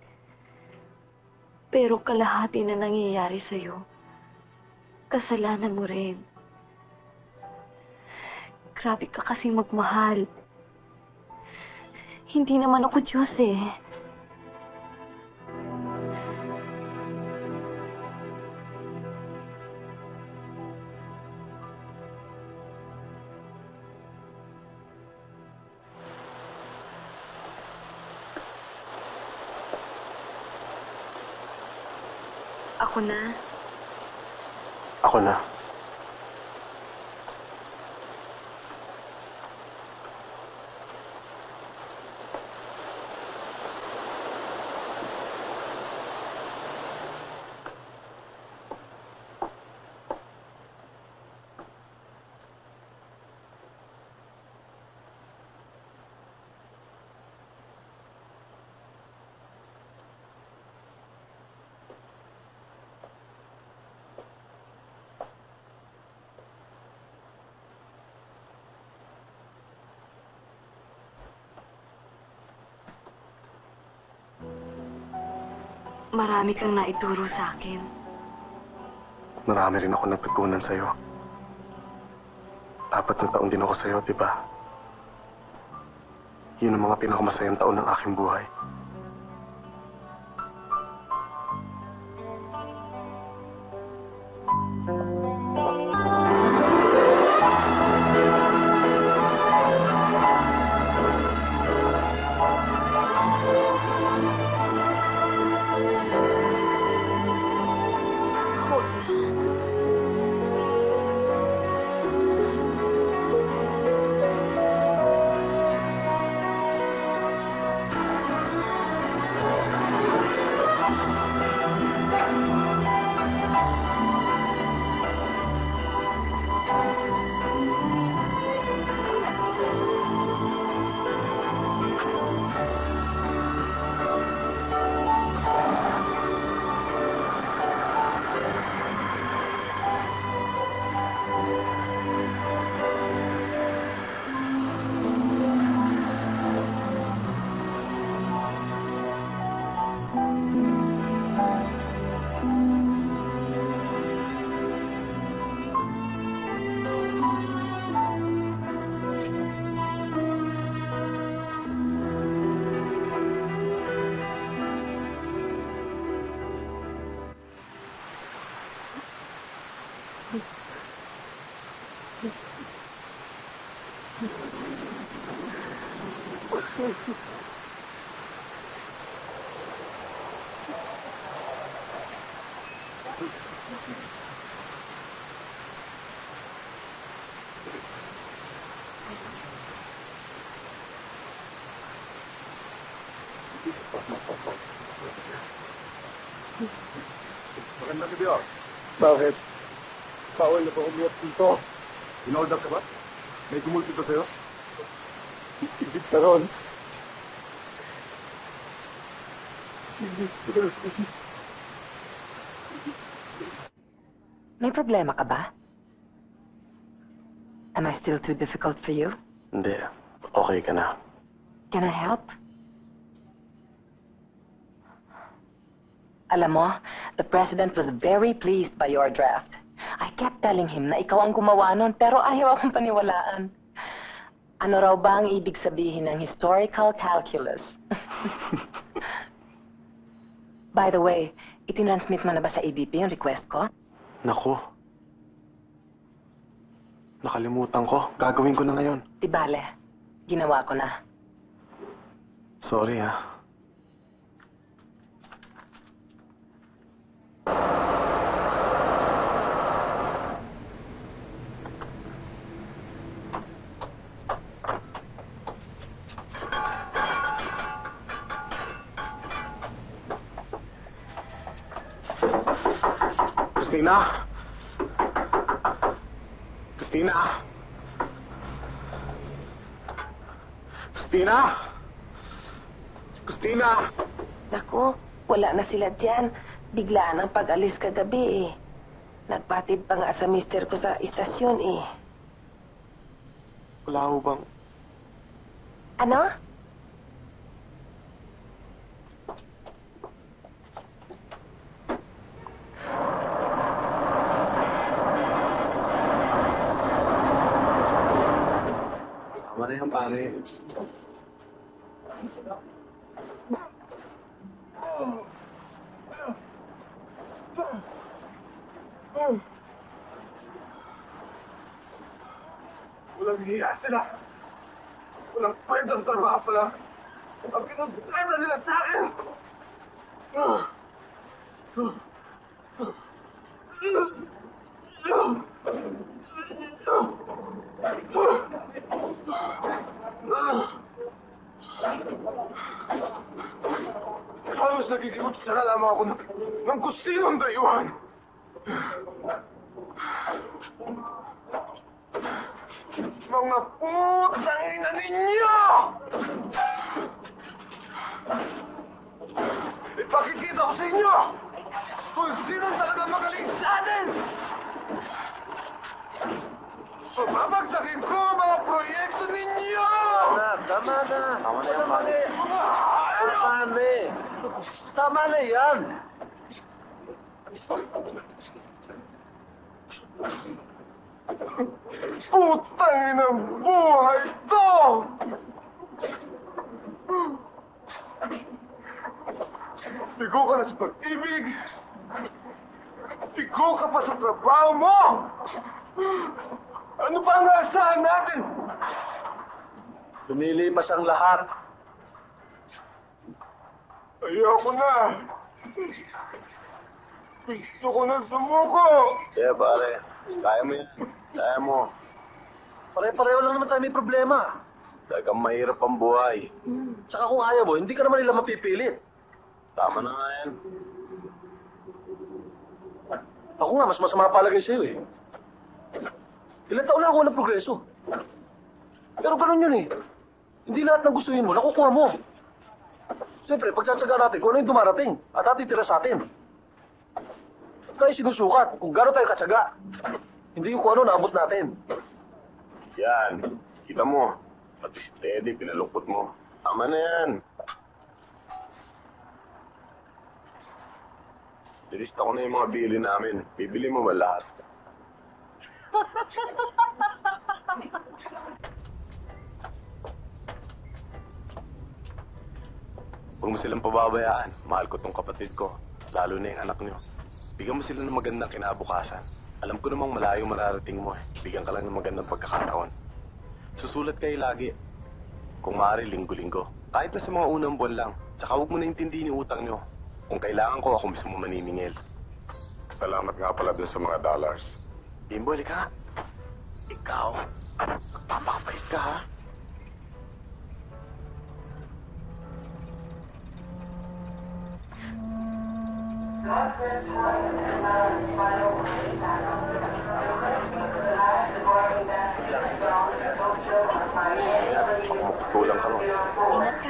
Pero kalahati na nangyayari sa'yo. Kasalanan mo rin. Grabe ka kasing magmahal. Hindi naman ako Diyos eh. Ako na. Ako na. Marami kang naituro sa akin. Marami rin ako natutunan sa'yo. Apat na taon din ako sa'yo, di ba? Yun ang mga pinakamasayang taon ng aking buhay. Magandang gabi, Or. Bakit? Bawal na ba umiyot dito? In-order ka ba? May gumulti ko sa'yo? Ibig na ron. May problema ka ba? Am I still too difficult for you? Hindi. Okay ka na. Can I help? Alam mo, the president was very pleased by your draft. I kept telling him na ikaw ang gumawa nun, pero ayaw akong paniwalaan. Ano raw ba ang ibig sabihin ng historical calculus? By the way, itinransmit mo na ba sa A D P yung request ko? Naku. Nakalimutan ko. Gagawin ko na ngayon. Di bale. Ginawa ko na. Sorry, ha. Christina? Christina? Christina? Christina? Naku, wala na sila dyan. Biglaan ang pag-alis kagabi eh. Nagpatid pa nga sa mister ko sa istasyon eh. Wala ho bang... Ano? Pare. Walang hiya sila. Walang pwedang trabaho pala. Ang pinagpwede nila sa akin. Halos nagigibot sa nalama ako ng, ng kusinong dayuhan. Mga putang ina ninyo! Ipakikita ko sa inyo kung sinong talaga magaling sa atin! Pababagsakin ko ang mga proyekto ninyo! Tama na! Tama na! Tama na yan! Putay ng buhay to! Tigo ka na sa pag-ibig! Tigo ka pa sa trabaho mo! Ano ba ang naasahan natin? Lumilipas ang lahat. Ayoko na! Gusto ko na sumuko! Kaya yeah, pare, kaya mo yun. Kaya mo. Pare-pareho lang naman tayo may problema. Talagang mahirap ang buhay. Tsaka kung ayaw mo, hindi ka naman nila mapipilit. Tama na nga yan. Ako nga, mas masama palagay sa'yo eh. Ilang taon na ako walang progreso. Pero ganun yun eh. Hindi lahat ng gustuhin mo, nakukuha mo. Siyempre, pagtsatsaga natin kung ano yung dumarating at natitira sa atin. At tayo sinusukat kung gano'n tayo katsaga. Hindi yung kung ano naabot natin. Yan. Kita mo. Pati si Teddy, pinalukot mo. Tama na yan. Nilista ko na yung mga bili namin. Bibili mo ba lahat? Huwag mo silang pababayaan. Mahal ko tong kapatid ko. Lalo na yung anak nyo. Bigyan mo sila ng magandang kinabukasan. Alam ko namang malayo mararating mo eh. Bigyan ka lang ng magandang pagkakataon. Susulat kayo lagi. Kung maaari, linggo-linggo. Kahit na sa mga unang buwan lang. Tsaka huwag mo na intindihin yung utang nyo. Kung kailangan ko, ako mismo maniningil. Salamat nga pala dun sa mga dollars. Bimbo, halika. Ikaw, nagpapakapait ka ha? Kulang ka lang. Ingat ka.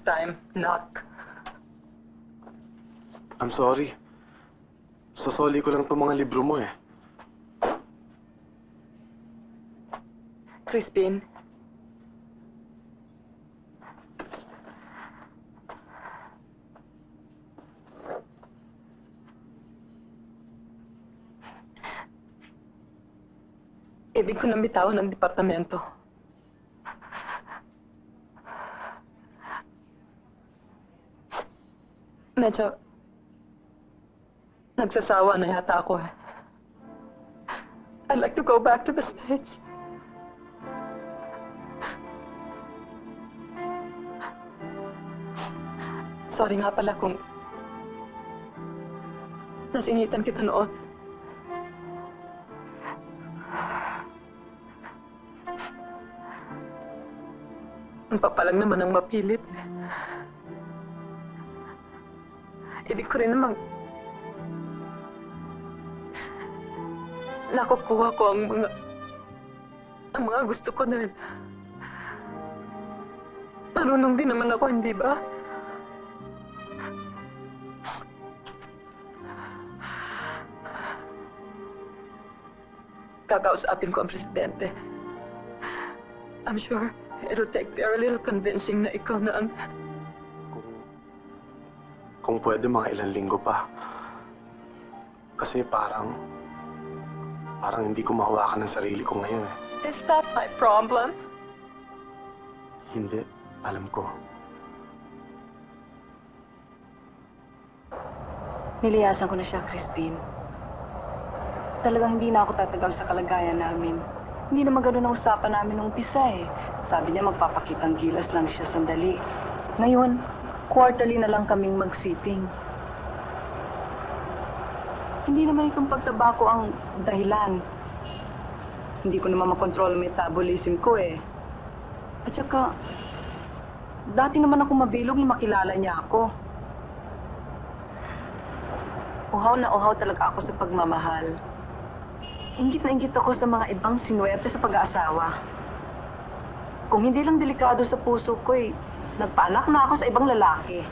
Time, knock. I'm sorry. Sasoli ko lang itong mga libro mo eh. Crispin. Ibig ko nang bitawan ng departamento. Medyo nagsasawa na yata ako eh. I'd like to go back to the States. Sorry nga pala kung nasinitan kita noon. Ang papalag naman ang mapilit. Ibig ko rin namang nakukuha ko ang mga ang mga gusto ko dahil marunong din naman ako, hindi ba? Kakausapin ko ang presidente. I'm sure it'll take very little convincing na ikaw na ang... Kung pwede mga ilang linggo pa. Kasi parang... Parang hindi ko mahawakan ang sarili ko ngayon eh. Is that my problem? Hindi. Alam ko. Niliyasan ko na siya, Crispin. Talagang hindi na ako tatagal sa kalagayan namin. Hindi naman ganun ang usapan namin nung umpisa eh. Sabi niya magpapakitang gilas lang siya sandali. Ngayon... Quarterly na lang kaming magsiping. Hindi naman itong pagtabako ang dahilan. Hindi ko naman makontrol ang metabolism ko eh. At saka, Dati naman ako mabilog na makilala niya ako. Uhaw na uhaw talaga ako sa pagmamahal. Ingit na ingit ako sa mga ibang sinuwerte sa pag-aasawa. Kung hindi lang delikado sa puso ko eh, nagpaanak na ako sa ibang lalaki.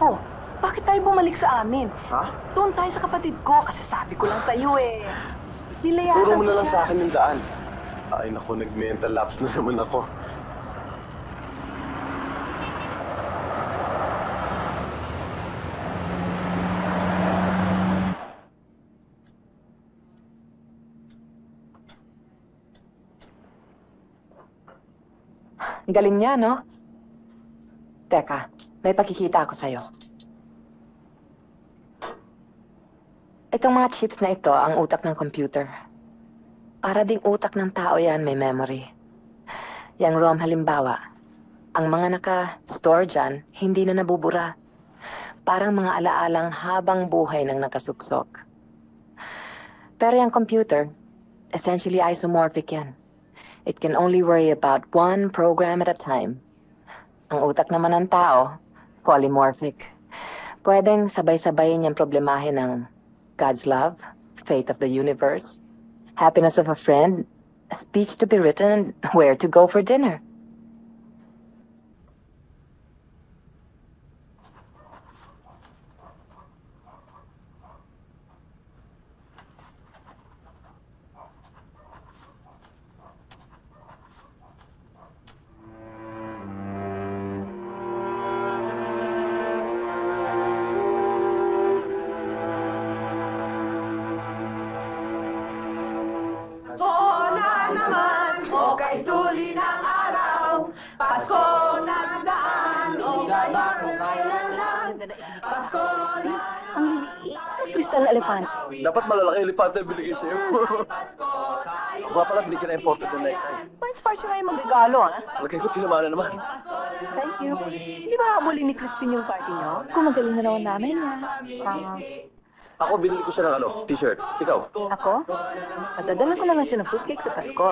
Oh, bakit tayo bumalik sa amin? Ha? Doon tayo sa kapatid ko, kasi sabi ko lang sa'yo eh. Nilayasan ko siya. Turo mo na lang sa akin ng daan. Ay naku, nag-mental lapse na naman ako. Ang galing niya, no? Teka, may pakikita ako sa'yo. Itong mga chips na ito ang utak ng computer. Para ding utak ng tao yan, may memory. Yang ROM halimbawa, ang mga naka-store dyan, hindi na nabubura. Parang mga alaalang habang buhay ng nakasuksok. Pero yung computer, essentially isomorphic yan. It can only worry about one program at a time. Ang utak naman ng tao, polymorphic. Pwedeng sabay-sabay niyang problemahin ng God's love, fate of the universe, happiness of a friend, a speech to be written, and where to go for dinner. Dapat malalaki elepante binigay sa'yo. Baka pala binigyan na imported na necktie. Pwede sparse na yung magregalo, ha? Lagay ko, tinamana naman. Thank you. Di ba muli ni Crispin yung party niyo? Kung magaling na raw namin, ha? Uh, Ako, binili ko siya ng ano, t-shirt. Ikaw? Ako? Matadalan ko naman siya ng fruitcake sa Pasko.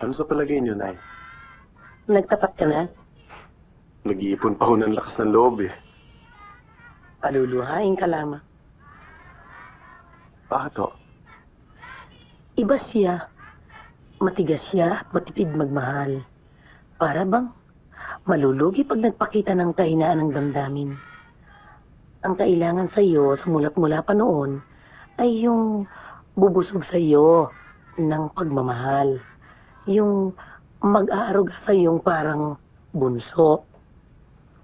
Ano sa palagay niyo, Nay? Nagtapat ka na? Nag-iipon pa ho ng lakas ng loob eh. Paluluhain ka lamang. Bakit ho? Iba siya. Matigas siya at matipid magmahal. Para bang malulugi pag nagpakita ng kahinaan ng damdamin. Ang kailangan sa'yo sa mulat-mula pa noon ay yung bubusog sa'yo ng pagmamahal. Yung mag-aaruga sa yung parang bunso.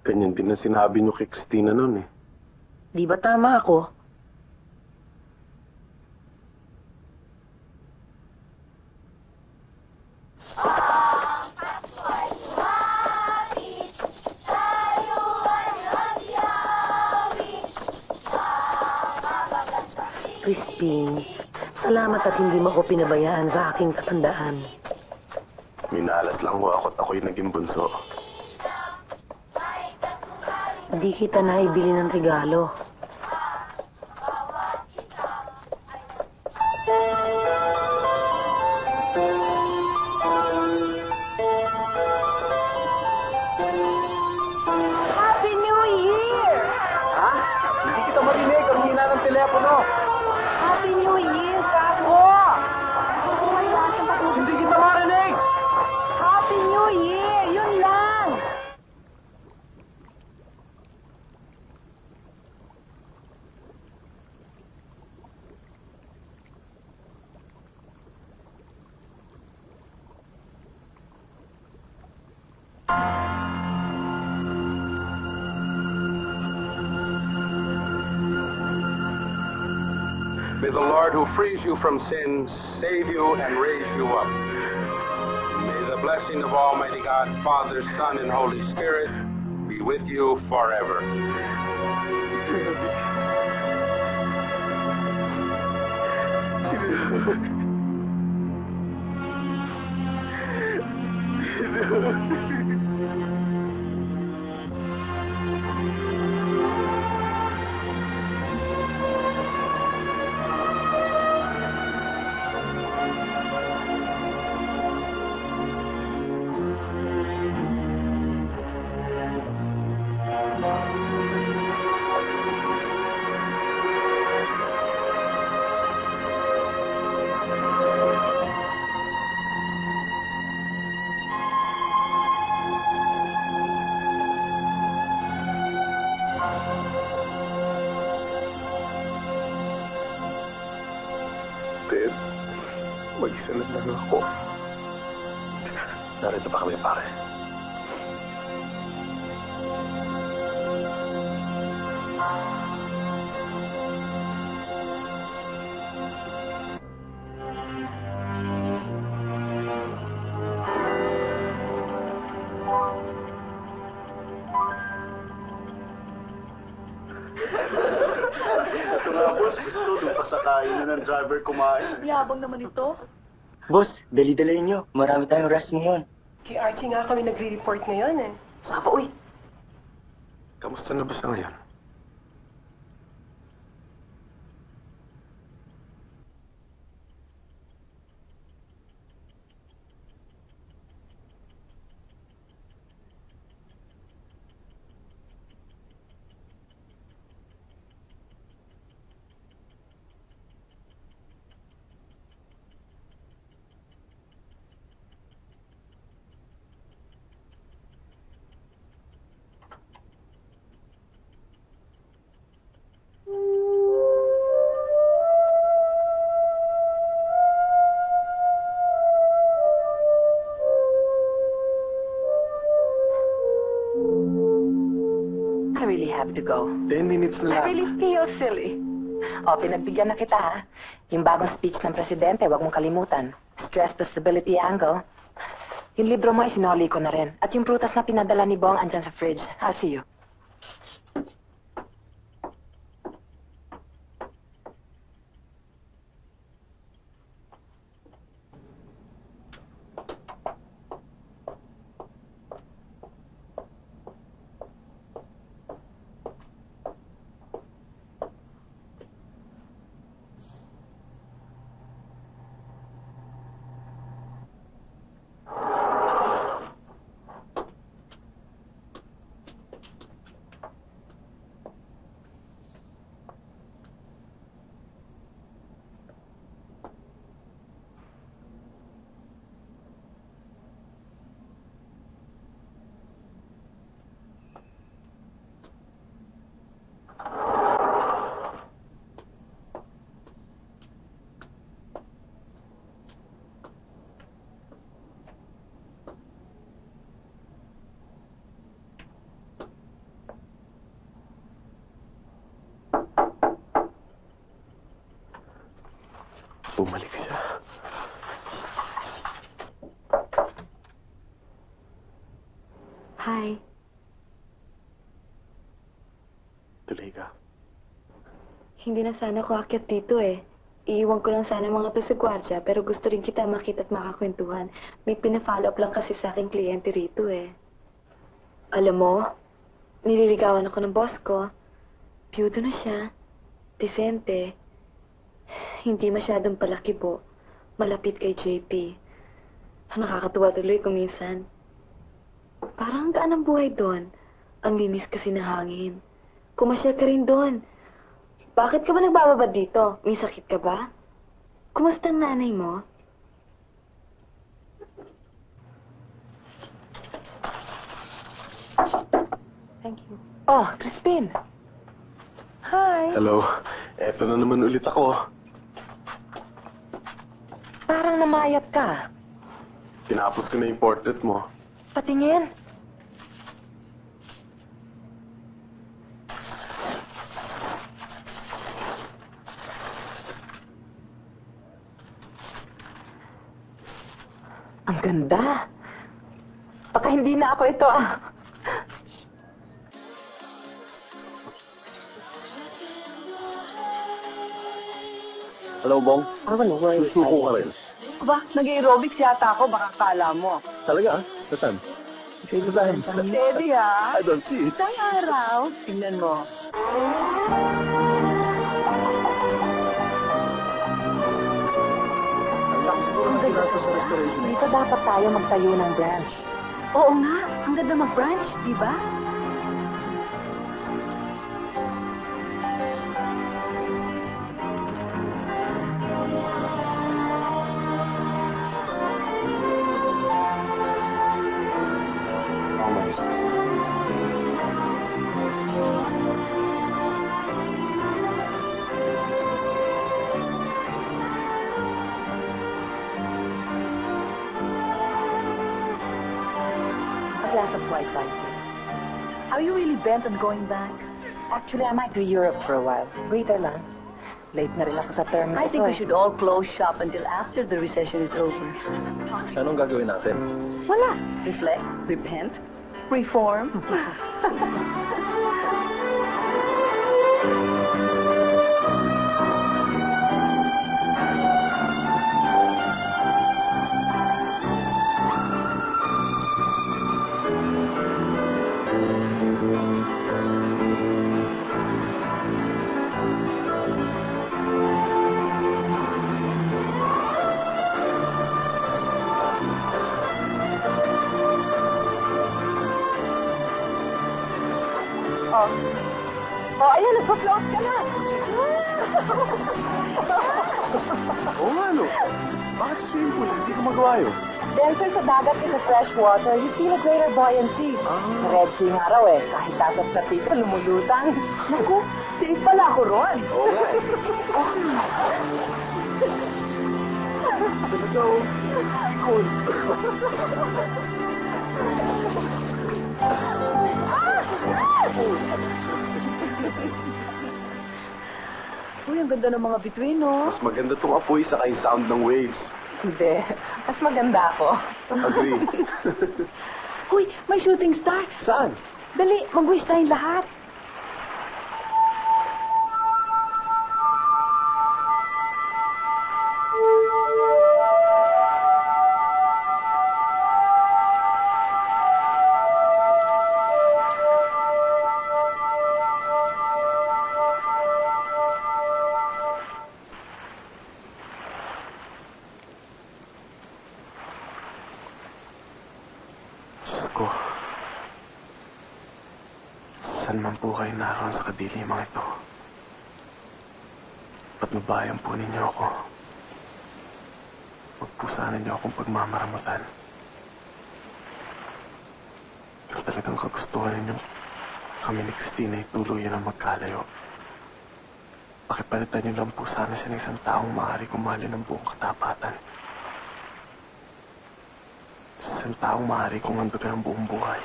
Ganyan din na sinabi niyo kay Christina noon eh. Di ba tama ako? Crispin, salamat at hindi mo ako pinabayaan sa aking katandaan. Minalas lang ho ako at ako'y naging bunso. Di kita naibili ng regalo. Happy New Year! Ha? Hindi kita marinig ang hina ng telepono. Happy New Year, Kako! Hindi kita marinig! Happy New Year! Yun lang! May the Lord who frees you from sin save you and raise you up. May the blessing of Almighty God, Father, Son, and Holy Spirit be with you forever. Driver kumain. Yabang naman ito. Boss, dali-dali nyo. Marami tayong rush ngayon. Kay Archie nga kami nagre-report ngayon eh. Sapa, uy. Kamusta na ba siya ngayon? To go. Ten minutes lang. I really feel silly. O, pinagbigyan na kita, ha? Yung bagong speech ng presidente, huwag mong kalimutan. Stress the stability angle. Yung libro mo, isinoli ko na rin. At yung prutas na pinadala ni Bong, andyan sa fridge. I'll see you. Bumalik siya. Hi. Tuloy ka. Hindi na sana ako aakyat dito eh. Iiwan ko lang sana mga to sa gwardiya, pero gusto rin kita makita at makakwentuhan. May pina-follow up lang kasi sa aking kliyente rito eh. Alam mo, nililigawan ako ng boss ko. Biyudo na siya. Disente. Hindi masyadong palaki po. Malapit kay J P. Nakakatuwa tuloy kung minsan. Parang gaan ang buhay doon. Ang linis kasi ng hangin. Kumasyal ka rin doon. Bakit ka ba nagbababad dito? May sakit ka ba? Kumusta ang nanay mo? Thank you. Oh, Crispin! Hi! Hello. Eto na naman ulit ako. Parang namayat ka. Tinapos ko na yung portrait mo. Patingin. Ang ganda. Baka hindi na ako ito, ah. Hello, Bong. Ako na, boy. Susuko ka rin. Aba, nag-aerobics yata ako. Baka kala mo. Talaga, ah? Saan? Saan? Saan? Teddy, ah. I don't see it. Isang araw. Tingnan mo. Dito dapat tayo magtayo ng branch. Oo nga, ang ganda mag-branch, di ba? Are you really bent on going back? Actually, I might do Europe for a while. Wait a minute. Late na rin ako sa term. I think we should all close shop until after the recession is over. Anong gagawin natin? Wala. Reflect, repent, reform. Dancer sa dagat in the fresh water, you feel a greater buoyancy. Sa Red Sea nga raw eh, kahit tasap sa pito, lumulutang. Naku, safe pala ako ron. Oo nga eh. Ito, ikon. Uy, ang ganda ng mga bituin, no? Mas maganda itong apoy sa kain sound ng waves. Hindi. Mas maganda ako. Agree. Hoy, may shooting star. Saan? Dali, mag-wish tayong lahat. Bayan po ninyo ako. Huwag po sana ninyo akong pagmamaramutan. Pero talagang kagustuhan ninyo kami ni Christina ay tuluyan ang magkalayo. Pakipalitan nyo lang po sana siya ng isang taong maaari kumali ng buong katapatan. Isang taong maaari kong handugan ang buong buhay.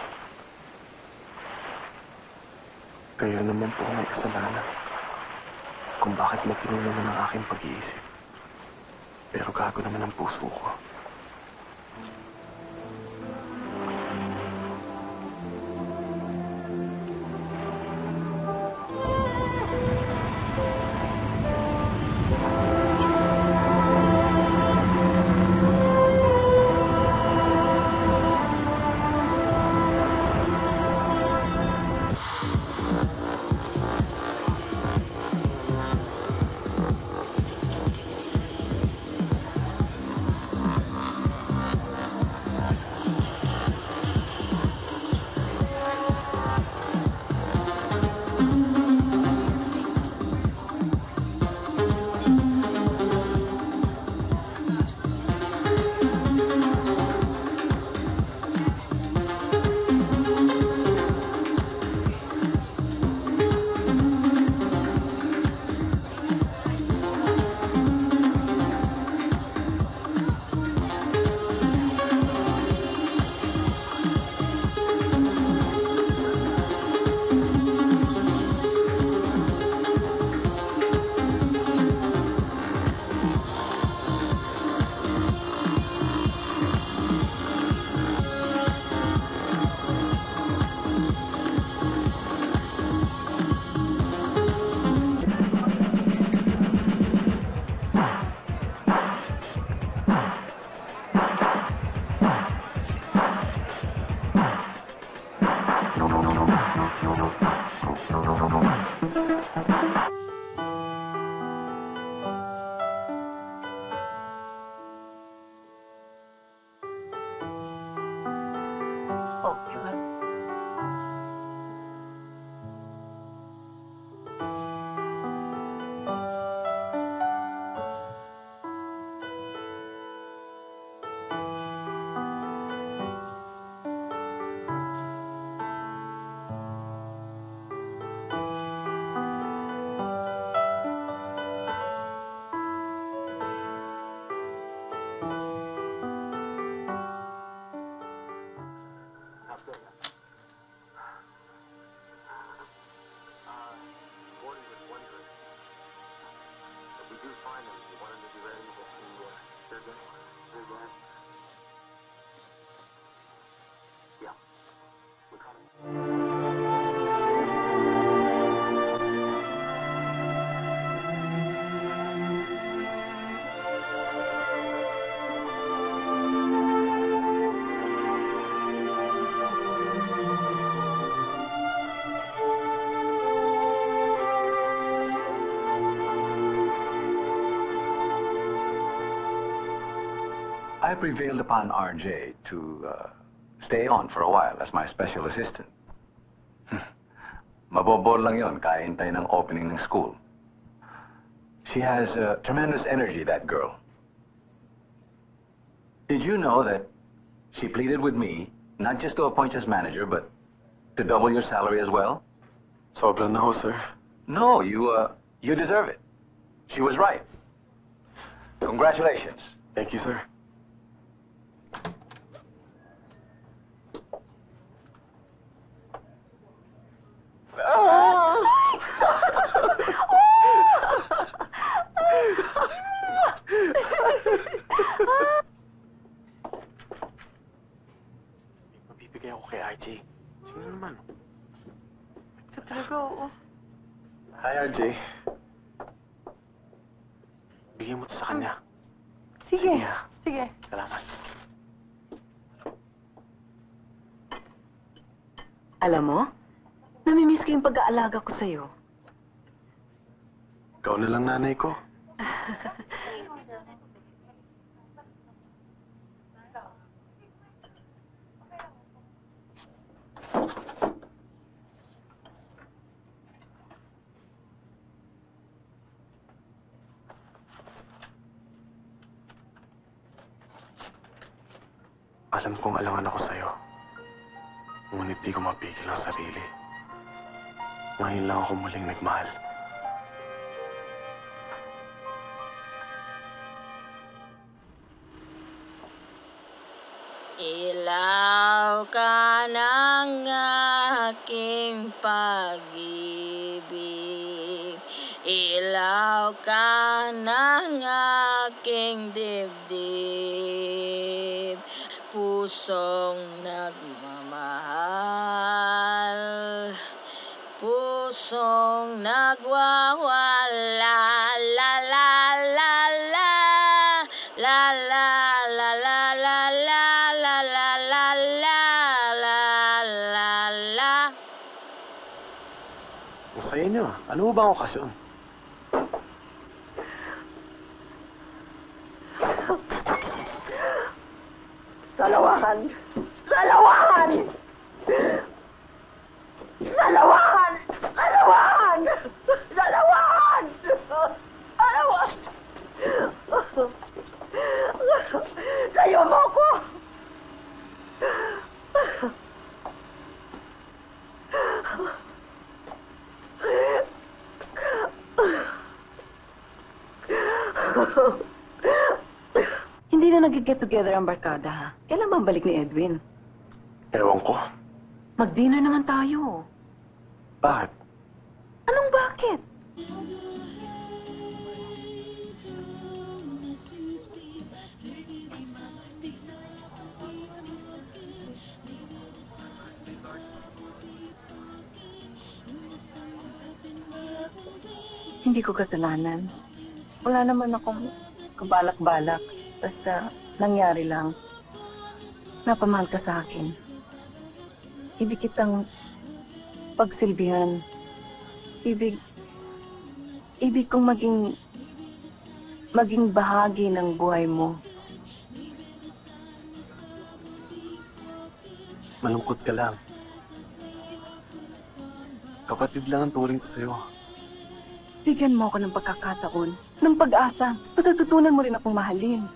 Kayo naman po ang may kasalanan kung bakit matino naman ang aking pag-iisip. Pero gago naman ang puso ko. I prevailed upon R J to uh, stay on for a while as my special assistant. Mabobor lang yon, kaintay ng opening ng school. She has uh, tremendous energy, that girl. Did you know that she pleaded with me not just to appoint you as manager, but to double your salary as well? Sobra na ho, sir. No, you uh, you deserve it. She was right. Congratulations. Thank you, sir. Alaga ko sa'yo. Ikaw na lang nanay ko. Alam kong alangan ako sa'yo. Ngunit di ko mapigil ang sarili. Ngayon lang ako muling nagmahal. Ilaw ka ng aking pag-ibig. Ilaw ka ng aking dibdib. Pusong nagmamahal. Pusong nagwawala, la la la la, la la la la la la la la la la la. Masaya niyo. Ano ba ang okasyon? Salawahan! Salawahan! Salawahan! Salawahan! Salawahan! Salawahan! Sa'yo mo ko! Hindi na nag-get together ang barkada, ha? Kailan bang balik ni Edwin? Ewan ko. Mag-dinner naman tayo. Bakit? Anong bakit? Hindi ko kasalanan. Wala naman akong kabalak-balak. Basta nangyari lang. Napamahal ka sa akin. Ibig kitang pagsilbihan. Ibig, ibig kong maging, maging bahagi ng buhay mo. Malungkot ka lang. Kapatid lang ang turing ko sa'yo. Bigyan mo ako ng pagkakataon, ng pag-asa. Patatutunan mo rin akong mahalin.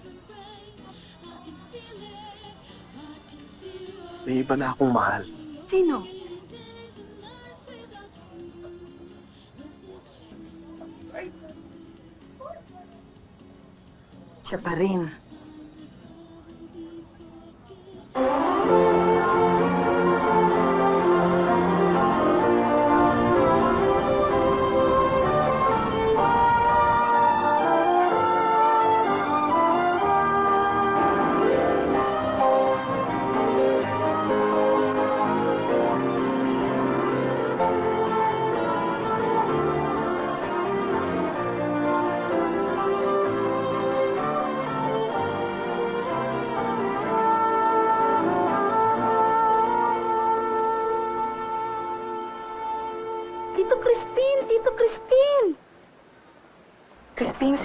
May iba na akong mahal. Sino? Chaparin.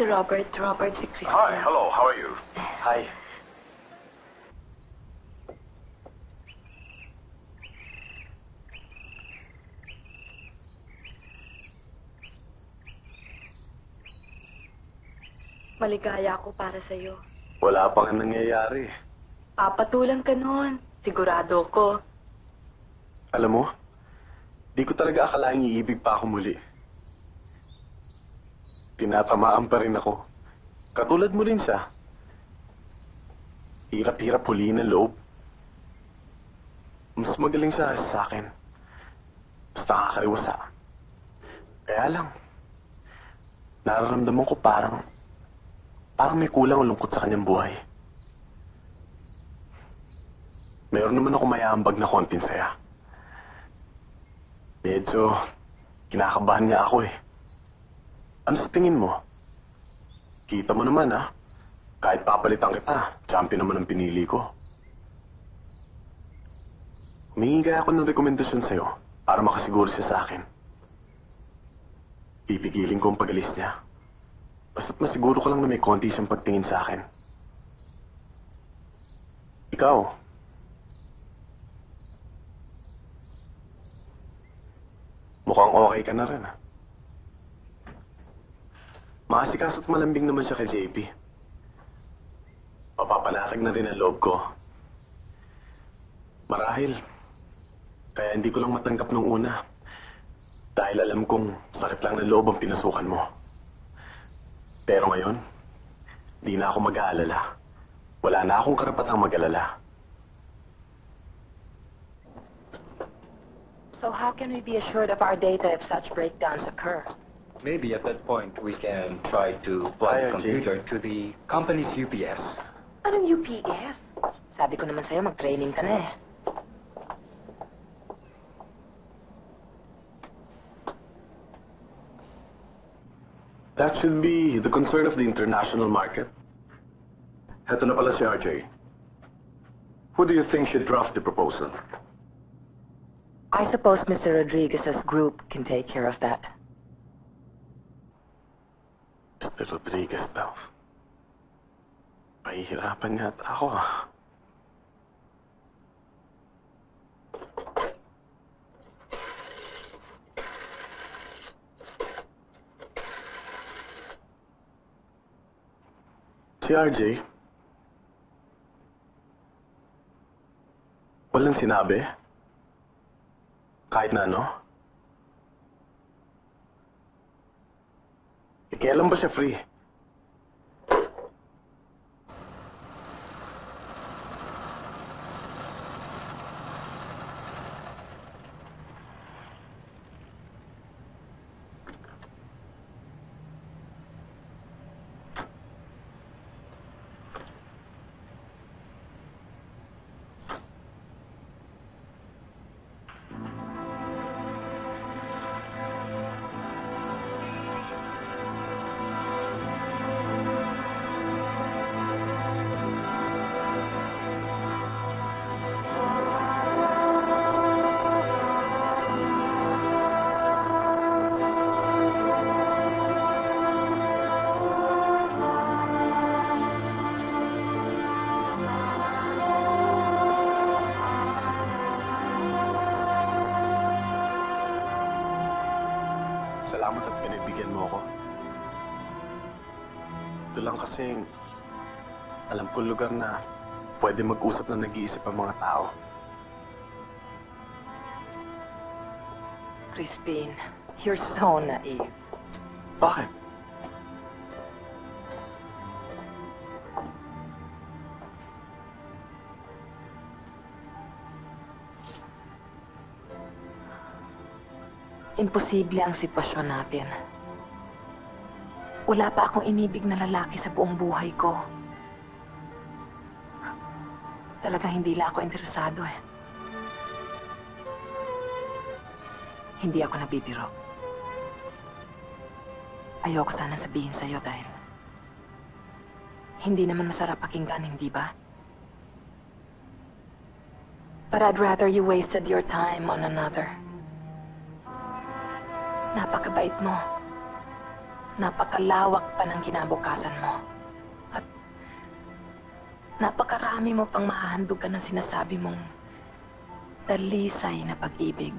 Robert, Robert, si Christina. Hi, hello, how are you? Hi. Maligaya ako para sa'yo. Wala pang nangyayari. Papatulang ka nun. Sigurado ko. Alam mo, di ko talaga akalain iibig pa ako muli. Tinatamaan pa rin ako. Katulad mo rin siya. Hirap-hirap huliin ang loob. Mas magaling siya sa akin. Mas nakakariwasa. Kaya lang, nararamdaman ko parang, parang may kulang ang lungkot sa kanyang buhay. Mayroon naman ako mayambag na konting saya. Medyo, kinakabahan niya ako eh. Ano sa tingin mo? Kita mo naman, ha? Kahit papalitan kita, champion naman ang pinili ko. Humingi kaya ako ng rekomendasyon sa'yo para makasiguro siya sa akin. Pipigilin ko ang pag-alis niya. Basta't masiguro ko lang na may konti siyang pagtingin sa akin. Ikaw. Mukhang okay ka na rin, ha? Makasikaso't malambing naman siya kay J P. Mapapalatag na rin ang loob ko. Marahil, kaya hindi ko lang matanggap nung una. Dahil alam kong sakit lang ng loob ang pinasukan mo. Pero ngayon, di na ako mag-aalala. Wala na akong karapatang mag-alala. So how can we be assured of our data if such breakdowns occur? Maybe at that point we can try to plug the computer to the company's U P S. Anong U P S? Sabi ko naman sa'yo, mag-training ka na eh. That should be the concern of the international market. Heto na pala si R J. Who do you think should draft the proposal? I suppose Mister Rodriguez's group can take care of that. Mister Rodriguez daw. Pahihirapan niya at ako. Si R J? Walang sinabi? Kahit na ano? Kailan ba siya free? Salamat at binibigyan mo ako. Ito lang kasing alam ko lugar na pwede mag-usap na nag-iisip ang mga tao. Crispin, you're so naive. Bakit? Imposible ang sitwasyon natin. Wala pa akong inibig na lalaki sa buong buhay ko. Talaga hindi lang ako interesado eh. Hindi ako nabibiro. Ayoko sana sabihin sa'yo dahil hindi naman masarap pakinggan, hindi ba? But I'd rather you wasted your time on another. Napakabait mo. Napakalawak pa ng kinabukasan mo. At napakarami mo pang mahahandugan ng sinasabi mong dalisay na pag-ibig.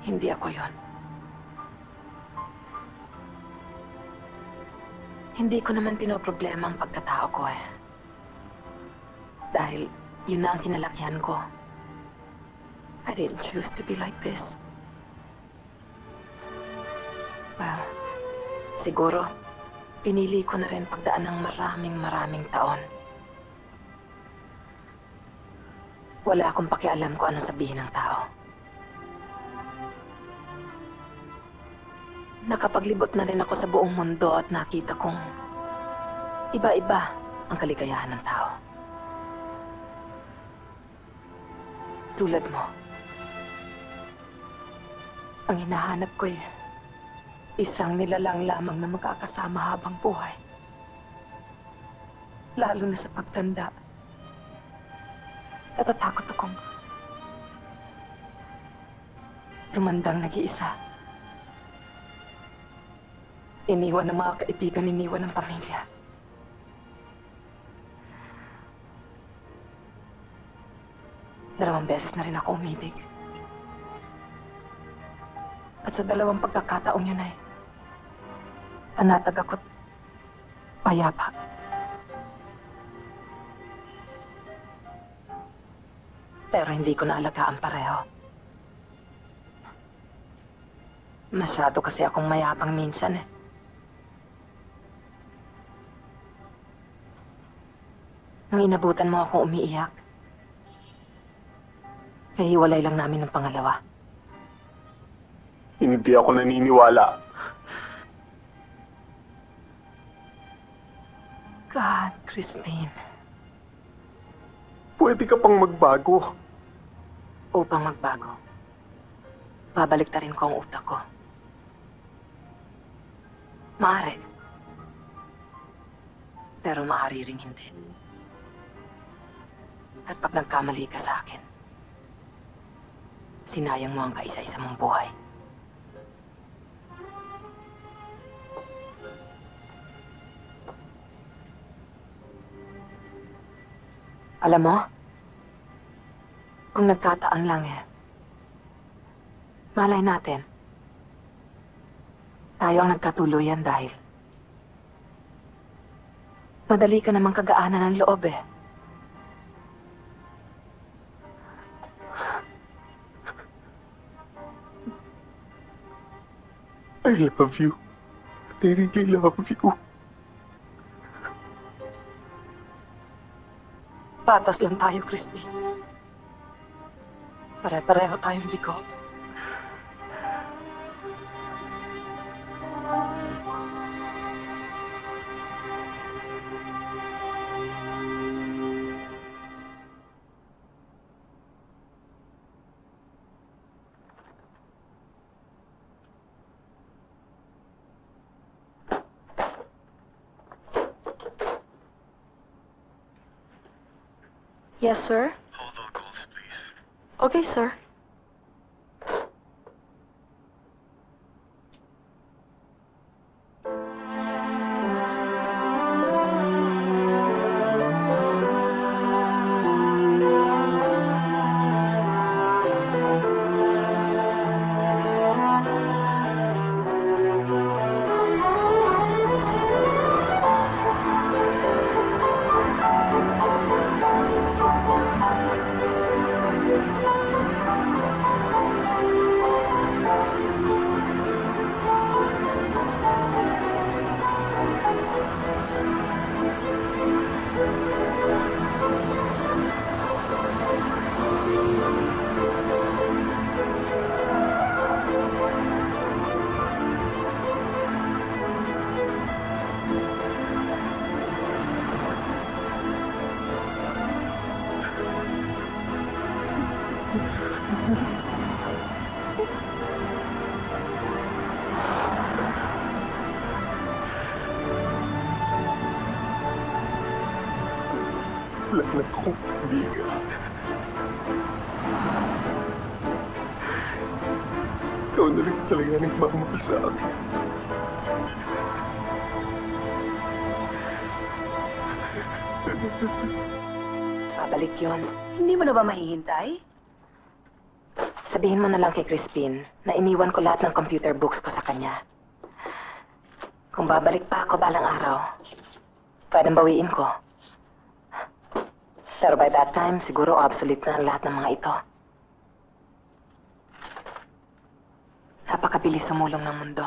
Hindi ako yon. Hindi ko naman pinoproblema ang pagkatao ko eh. Dahil yun na ang kinalakyan ko. I didn't choose to be like this. Well, siguro, pinili ko na rin pagdaan ng maraming maraming taon. Wala akong pakialam kung ano sabihin ng tao. Nakapaglibot na rin ako sa buong mundo at nakita kong iba-iba ang kaligayahan ng tao. Tulad mo. Ang hinahanap ko'y isang nilalang lamang na magkakasama habang buhay. Lalo na sa pagtanda. Natatakot akong tumandang nag-iisa. Iniwan ng mga kaibigan, iniwan ng pamilya. Dalawang beses na rin ako umibig. At sa dalawang pagkakataong yun ay panatag ako't payapa. Pero hindi ko naalagaan pareho. Masyado kasi akong mayapang minsan eh. Nang inabutan mo akong umiiyak, nahiwalay lang namin ng pangalawa. Hindi ako naniniwala. God, Crispin. Pwede ka pang magbago. Upang magbago, babaliktarin ko ang utak ko. Maaari. Pero maaari ring hindi. At pag nagkamali ka sa akin, sinayang mo ang kaisa-isa mong buhay. Alam mo, kung nagtataan lang eh, malay natin, tayo ang nagkatuluyan dahil madali ka namang kagaanan ng loob eh. I love you. I really love you. Patas lang tayo, Crispin. Pare-pareho tayong liko. Yes, sir. Hold on calls, please. Okay, sir. Lala kong bigat. Ikaw na rin talaga nagmamahal sa akin. Babalik yun. Hindi mo na ba mahihintay? Sabihin mo na lang kay Crispin na iniwan ko lahat ng computer books ko sa kanya. Kung babalik pa ako balang araw, pwedeng bawiin ko. Pero by that time, siguro obsolete na ang lahat ng mga ito. Napakabilis sumulong ng mundo.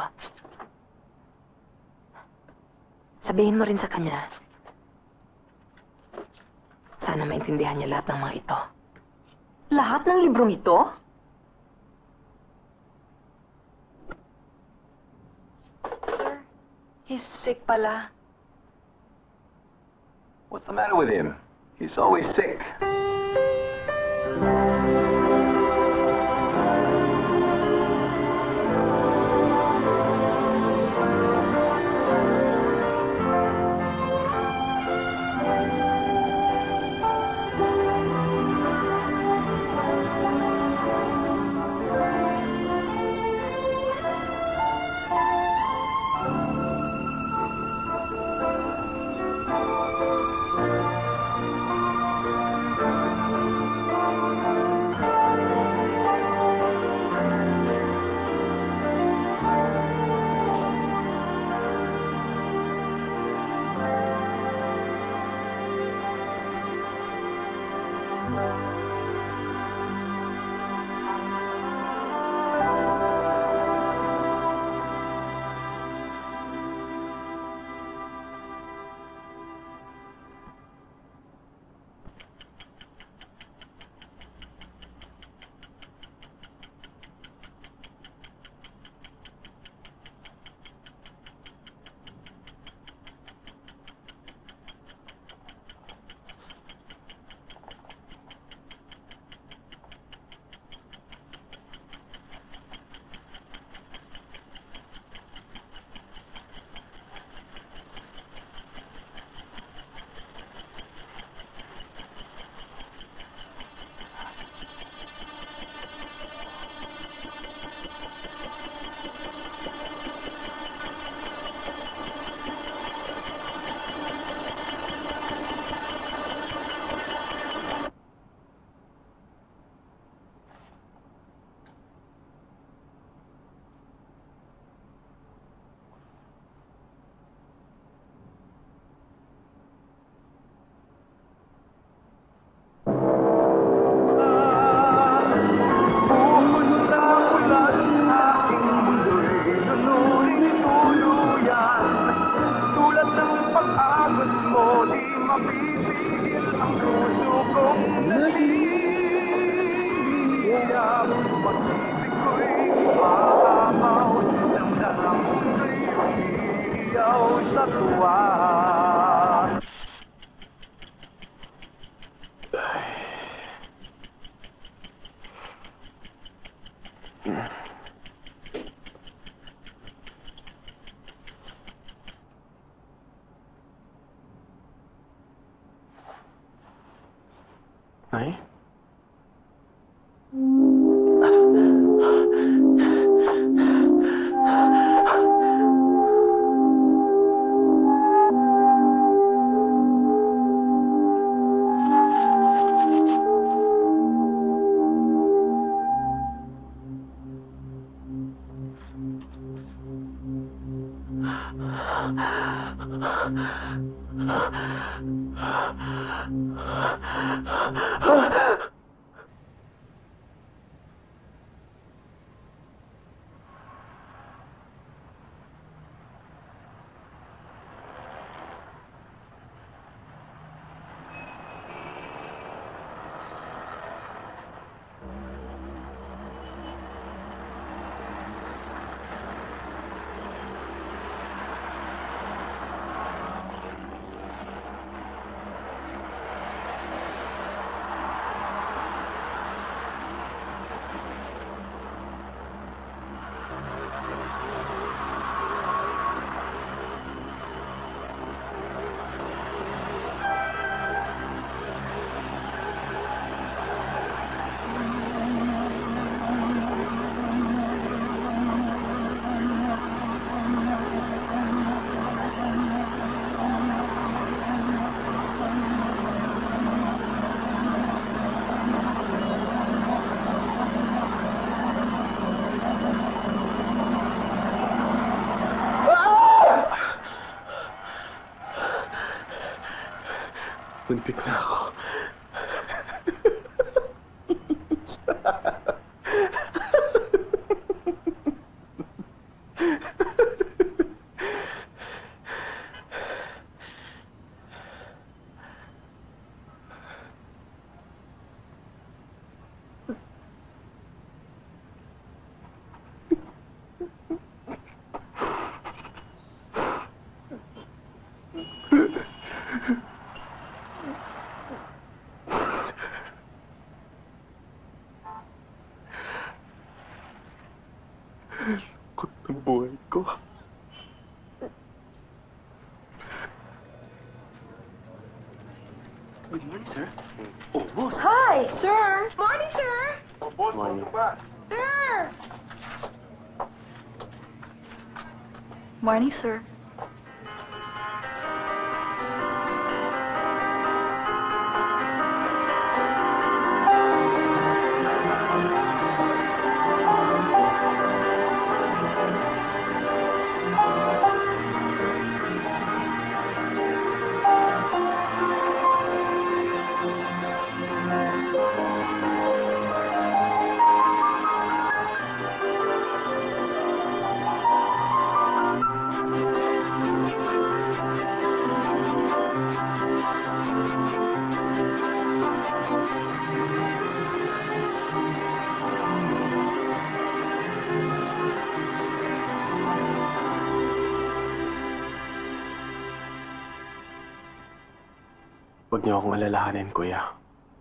Sabihin mo rin sa kanya, sana maintindihan niya lahat ng mga ito. Lahat ng librong ito? Sir, he's sick pala. What's the matter with him? He's always sick. Puntik na ako. Morning, sir. Huwag niyo akong alalahanin, kuya.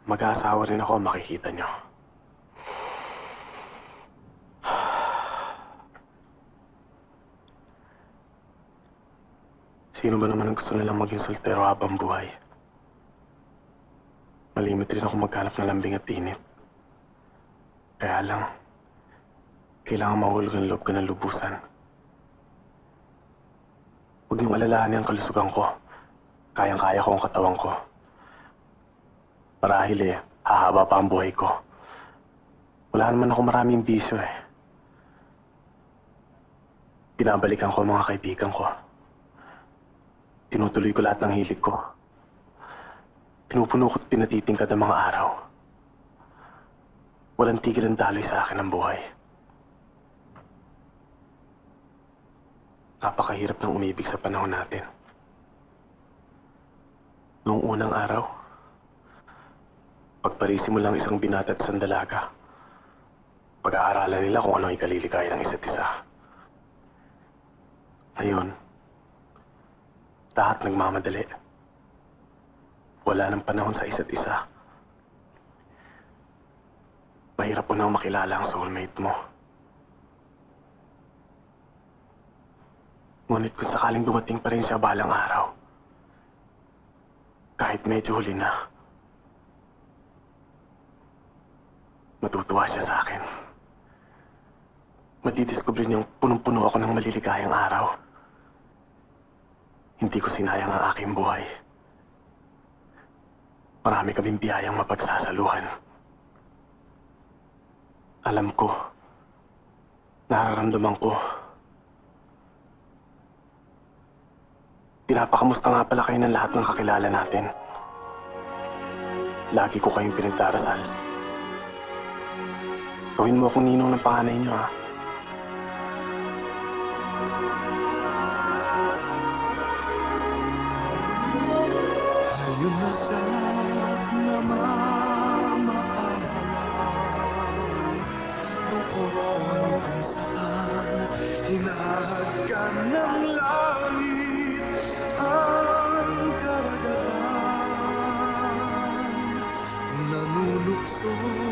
Mag-aasawa rin ako ang makikita niyo. Sino ba naman ang gusto nilang maging soltero habang buhay? Malimit rin ako maghanap ng lambing at init. Kaya lang, kailangan mahulog ang loob ka ng lubusan. Huwag niyong alalahanin ang kalusugan ko. Kayang-kaya ko ang katawan ko. Marahil eh, hahaba pa ang buhay ko. Wala naman ako maraming bisyo eh. Pinabalikan ko mga kaibigan ko. Tinutuloy ko lahat ng hilig ko. Pinupuno ko't pinatitingkad ang mga araw. Walang tigil ang daloy sa akin ang buhay. Napakahirap ng umibig sa panahon natin. Noong unang araw, pagparisimulang isang binata at isang dalaga, pag-aaralan nila kung ano ikaliligaya ng isa't isa. Ngayon, lahat nagmamadali. Wala ng panahon sa isa't isa. Mahirap po nang makilala ang soulmate mo. Ngunit kung sakaling dumating pa rin siya balang araw, kahit medyo huli na, matutuwa siya sa akin. Madidiscover niyang punong-puno ako ng maliligayang araw. Hindi ko sinayang ang aking buhay. Marami kaming biyayang mapagsasaluhan. Alam ko, nararamdaman ko. Pinapakamusta nga pala kayo ng lahat ng kakilala natin. Lagi ko kayong pinagdarasal. Gawin mo akong ninong ng panganay niyo, ha? Ayun na sa namamahala ang puron kung saan hinahad ka ng langit. Nanunukso